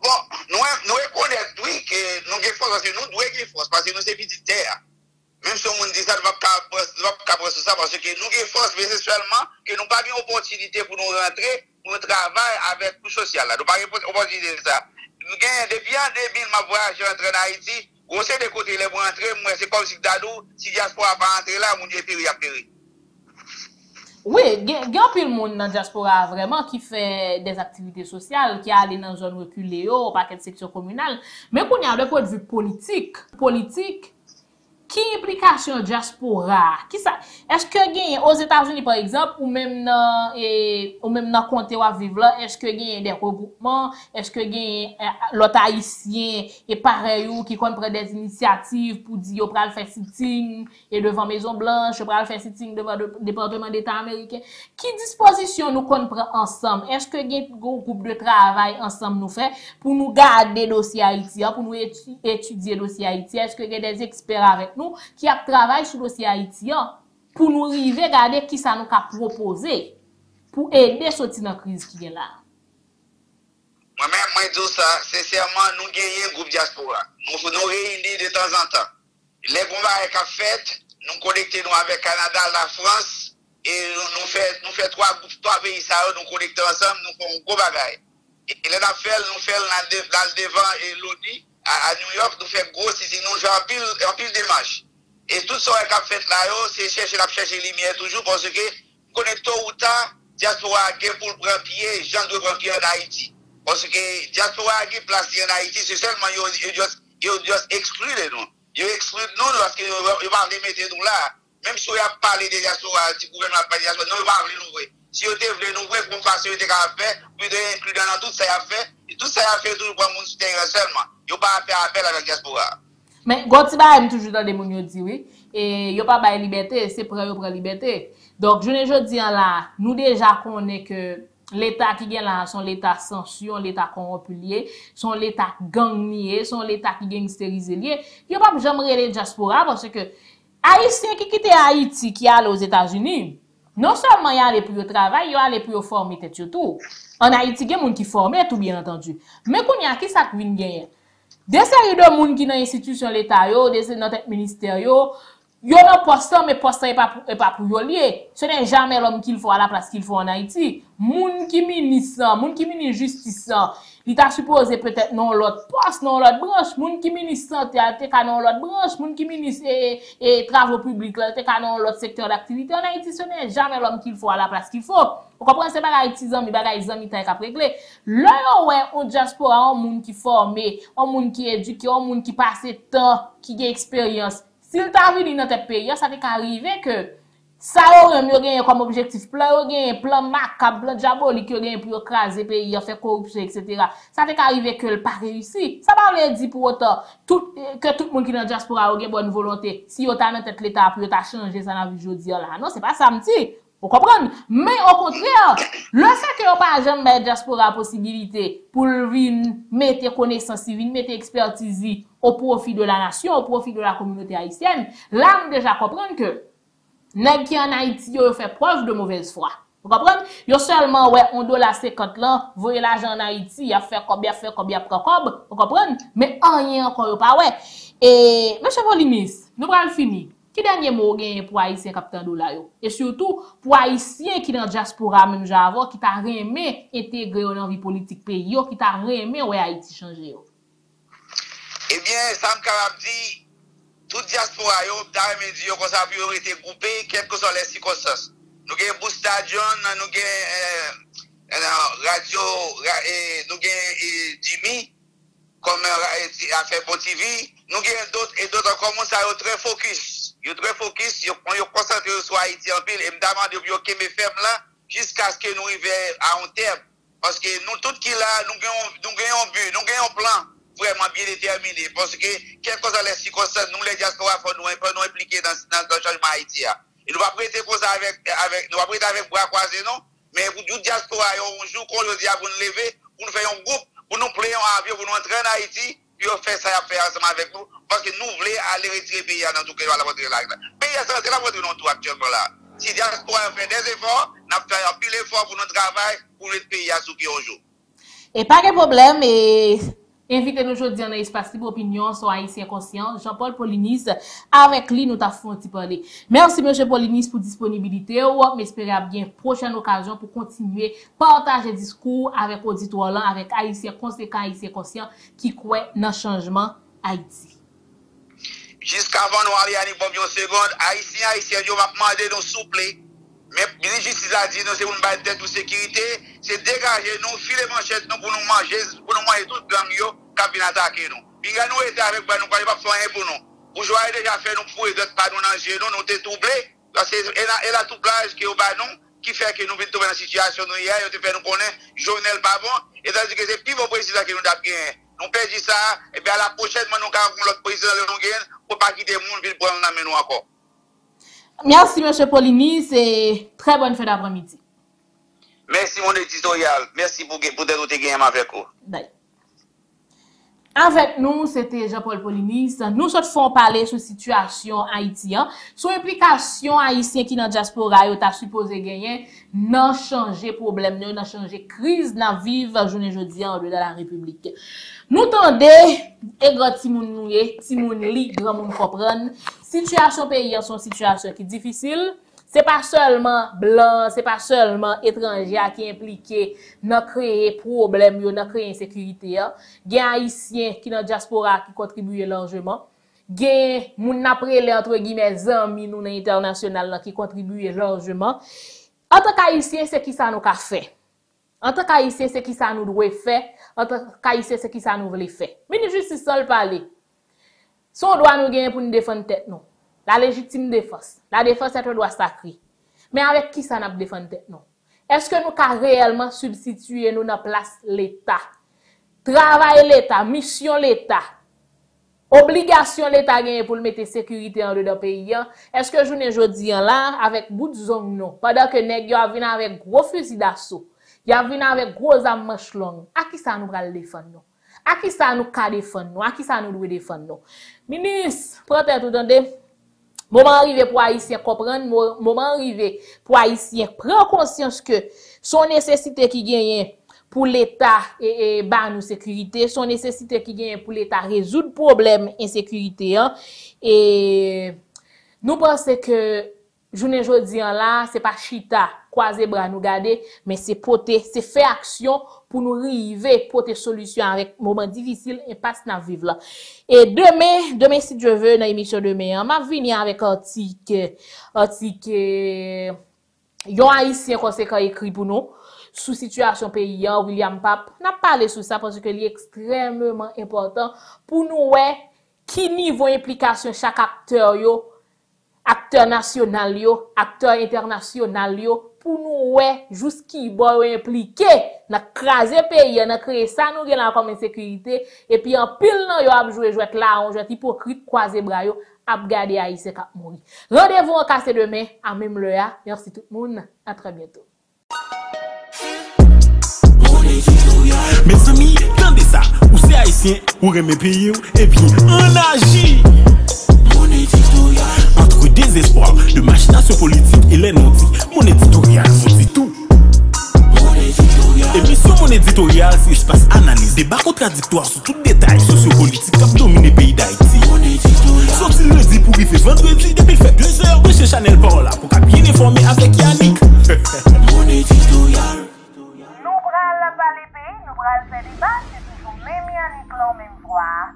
Bon, nous reconnaissons oui, que nous avons force parce que nous devons force parce que nous sommes petites terres. Même si on dit ça, nous ne pouvons pas prendre ça parce que nous avons force, mais c'est seulement que nous n'avons pas une opportunité pour nous rentrer. Nous travaillons avec le social. Nous n'avons pas de ça. depuis en deux mille, ma voyage entre en Haïti, on sait des côtés les pour entrer, moi c'est comme si Dadou, si diaspora pas entrer là, mon Dieu péri a péri. Oui, il y a un monde dans la diaspora vraiment qui fait des activités sociales, qui allé dans une zone reculée, au paquet de sections communales. Mais qu'on y a de point de vue politique, politique, qui implication diaspora? Qui ça? Est-ce que gagne aux États-Unis par exemple, ou même dans et ou même dans comté où vivre là, est-ce que gagne des regroupements? Est-ce que gagne l'autre haïtien et pareil ou qui prend des initiatives pour dire pral faire sitting et devant Maison Blanche, pral faire sitting devant le département d'État américain? Qui disposition nous qu'on prend ensemble? Est-ce que gagne groupe de travail ensemble nous fait pour nous garder dossier haïtien, pour nous étudier dossier haïtien? Est-ce que gagne des experts avec nous qui a travaillé sur le dossier haïtien pour nous arriver à regarder qui ça nous a proposé pour aider à sortir de la crise qui est là? Moi-même, moi, je dis ça, sincèrement, nous gagnons un groupe diaspora. Nous nous réunissons de temps en temps. Les bombes qui sont faites, nous connectons avec le Canada, la France, et nous faisons nous fait trois groupes, trois pays, ça, nous connectons ensemble, nous faisons un gros bagage. Et là, nous faisons dans le devant et l'O N U. À New York, nous faisons gros, si nous faisons en pile de marches. Et tout ce qu'on a fait là, c'est chercher la chercher lumière toujours, parce que nous connaissons tôt ou tard, diaspora pour le prendre pied, gens de prendre pied en Haïti. Parce que diaspora qui place en Haïti, c'est seulement ils ont exclu les noms. Ils excluent nous parce qu'ils ne vont les mettre nous là. Même si on a parlé des diaspora, si le gouvernement n'a pas de diaspora, nous ne vont les nous. Si on veut nous voir, pour faire ce qu'on a fait, puis de inclure dans tout ça a fait, et tout ça a fait toujours pour le monde souterrain seulement. Yo pas faire appel avec diaspora. Mais Goti ba aime toujours dans des moun yo di oui et yo pas ba liberté, c'est prend yo prend liberté. Donc je ne jodi en là, nous déjà connaît que l'état qui gagne là sont l'état sanction, l'état corrompulié, sont l'état gangnier, sont l'état qui gangsterisé lié. Yo pas jamais les diaspora parce que haïtien qui quitte Haïti qui allent aux États-Unis, non seulement y aller pour le travail, y aller pour former tête surtout. En Haïti, il y a des gens qui forment tout bien entendu. Mais quand y a qui ça qui gagne des séries de gens qui dans l'institution l'État, dans notre ministère, ils ont posté, mais posté n'est pas pour vous lier. Ce n'est jamais l'homme qu'il faut à la place qu'il faut en Haïti. Moun qui ministre, moun qui ministre justice, il t'a supposé peut-être non l'autre poste, non l'autre branche, moun qui ministre santé, t'es qu'à non l'autre branche, moun qui ministre et, et travaux publics, t'es qu'à non l'autre secteur d'activité. En Haïti, ce n'est jamais l'homme qu'il faut à la place qu'il faut. Vous comprenez, c'est pas haïtisant, mais bagaïsant, il t'a qu'à régler. Là, ouais, on diaspora, on moun qui formé, on moun qui éduqué, on moun qui passe temps, qui a expérience. S'il t'a vu dans notre pays, ça t'est arrivé que ça aurait mieux gagné comme objectif, plan gagné, plan macabre, plan diabolique, gagné pour écraser pays, faire corruption, et cetera. Ça t'est arrivé que le pas réussi. Ça va le dire pour autant tout, que tout le monde qui est dans la diaspora a une bonne volonté. Si on t'a mis tête l'État, puis on t'a changé, ça n'a vu aujourd'hui là. Non, c'est pas ça, m'ti. Vous comprenez? Mais au contraire, le fait que on pas jamais diaspora possibilité pour mettre connaissance, mettre expertise au profit de la nation, au profit de la communauté haïtienne, là, on déjà comprendre que nèg qui en Haïti ont fait preuve de mauvaise foi. Vous comprenez? Yo seulement ouais on dollar cinquante là, voyez l'argent en Haïti, y a fait combien, fait combien, prend combien. Vous comprenez? Mais rien encore pas ouais. Et monsieur Polinis, nous allons finir. Qui dernier mot gagné pour haïtien capteur dollar yo et surtout pour haïtien qui dans diaspora même j'avant qui t'a aimé intégrer dans vie politique pays yo qui t'a aimé ouais Haïti changer yo. Eh bien ça me capable dit toute diaspora yo t'a aimé dire qu'on sa priorité groupée quelles que soient les circonstances. Nous gagne boost stadion, nous gagne radio et nous gagne Jimmy comme a fait Bon T V, nous gagne d'autres et d'autres commencent à être très focus. Ils sont très focus, ils sont concentrés sur Haïti en pile, et me demandent de me ferme là, jusqu'à ce que nous arrivions à un terme. Parce que nous, tous qui là, nous gagnons un but, nous gagnons un plan vraiment bien déterminé. Parce que, quel que soit les circonstances, nous, les diaspora, il faut nous impliquer dans le changement Haïti. Et nous ne va pas prêter pour ça avec, avec, nous va prêter avec bras croisés, non? Mais pour nous, diaspora, on joue qu'on le dit à vous nous lever, pour nous faire un groupe, pour nous plaire en avion, pour nous entrer en Haïti. Puis on fait ça à faire ensemble avec nous, parce que nous voulons aller retirer le pays dans tout le monde. Le pays c'est la voiture dans tout actuellement là. Si les diaspora fait des efforts, nous faisons plus d'efforts pour notre travail, pour notre pays à souper au jour. Et pas de problème, et Invitez-nous aujourd'hui dans l'espace libre opinion sur Haïtien Conscient, Jean-Paul Polinis. Avec lui, nous t'avons un petit parler. Merci, M. Polinis, pour disponibilité. On espère bien prochaine occasion pour continuer partager discours avec auditoire, avec Haïtien Conséquent, Haïtien Conscient, qui croit dans le changement Haïti. Jusqu'avant, nous allons aller à une seconde. Haïtien, Haïtien, je vais demander nous souple. Mais le justice a dit, nous c'est une bataille de sécurité, c'est dégager nous, filer manchette nous pour nous manger, pour nous manger tout gang yo, qui vient attaquer nous. Puis nous étions avec nous, nous ne pouvons pas faire pour nous. Bourgeois déjà fait nous pour d'autres pas nous danger, nous nous sommes troublés. C'est la troublage qui est au bas nous, qui fait que nous venons dans la situation nous hier, nous fait nous connaître, Jovenel pas bon, et c'est-à-dire que c'est plus bon président qui nous a gagné. Nous perdons ça, et bien à la prochaine, nous avons l'autre président de nous gagner, pour ne pas quitter le monde, puis pour nous amener encore. Merci, M. Polinis, et très bonne fin d'après-midi. Merci, mon éditorial. Merci pour d'être gagné avec vous. Bye. Avec nous, c'était Jean-Paul Polinis. Nous sommes parler sur la situation haïtienne, sur l'implication haïtienne qui dans la diaspora, qui a supposé gagner, n'a changé problème, n'a changé crise, n'a vive journée jeudi en de la République. Nous tendez, et grand timoun nouye, timoun li, grand moun comprenne, situation pays en son situation qui est difficile. C'est pas seulement blanc, c'est pas seulement étranger qui impliqué dans créer problème, dans créer insécurité. Il y a haïtiens qui dans diaspora qui contribuent largement. Il y a moun après les entre guillemets amis nous international qui contribuent largement. En tant qu'haïtien, c'est qui ça nous a fait. En tant qu'haïtien, c'est qui ça nous doit faire. En tant qu'haïtien, c'est qui ça nous voulait faire. Mais nous juste seul parler. Son droit nous gagner pour nous défendre tête non. La légitime défense. La défense, c'est un droit sacré. Mais avec qui ça n'a pas défendu tête, non? Est-ce que nous avons réellement substitué nous dans place l'État? Travail l'État, mission l'État, obligation l'État gagne pour mettre sécurité en dedans pays. Est-ce que journée jodi là, avec bout de zone, non? Pendant que nèg yo vinn avec gros fusil d'assaut, yo vinn avec gros armes manche longue, à qui ça nous va le défendre, non? À qui ça nous ka défendre, non? À qui ça nous doit défendre, non? Ministre, prête tout entendez? Moment arrivé pour Haïtien comprendre, moment arrivé pour Haïtien prendre conscience que son nécessité qui gagne pour l'État et, et bah nous sécurité, son nécessité qui gagne pour l'État résoudre problème insécurité hein, et nous pensons que journée jodi là c'est pas chita croiser bras nous garder mais c'est porter c'est faire action pour nous arriver porter solution avec moment difficile et passe na vivre là et demain demain si Dieu veut dans émission demain on va venir avec article article yon haïtien conséquent écrit pour nous sous situation pays William Pape n'a parlé sur ça parce que c'est extrêmement important pour nous ouais qui niveau implication chaque acteur yo acteurs nationaux, acteurs internationaux, pour nous, ouais, jusqu'y bon impliqué, n'a crasé pays, n'a créé ça, nous gagnons comme insécurité, et puis en pile, non, yo a joué, joué là, on joué hypocrite, croisé bras, yo, a gardé Haïti, k'ap mouri. Rendez-vous en casse demain, à même l'heure. Merci tout le monde, à très bientôt. Mes amis, tendez ça, ou c'est haïtien, ou remet pays, et puis, on agit. Entre désespoir de machination politique et les non-dits, mon éditorial nous dit tout. Émission mon éditorial, c'est espace analyse, débat contradictoire sur tout détail sociopolitique qui domine le pays d'Haïti. Sauf si lundi pour y faire vendredi, depuis fait deux heures de chez Chanel Parola pour qu'à bien informer avec Yannick. Mon éditorial. Nous prenons la balle et nous prenons le débat, c'est toujours même Yannick, la même voix.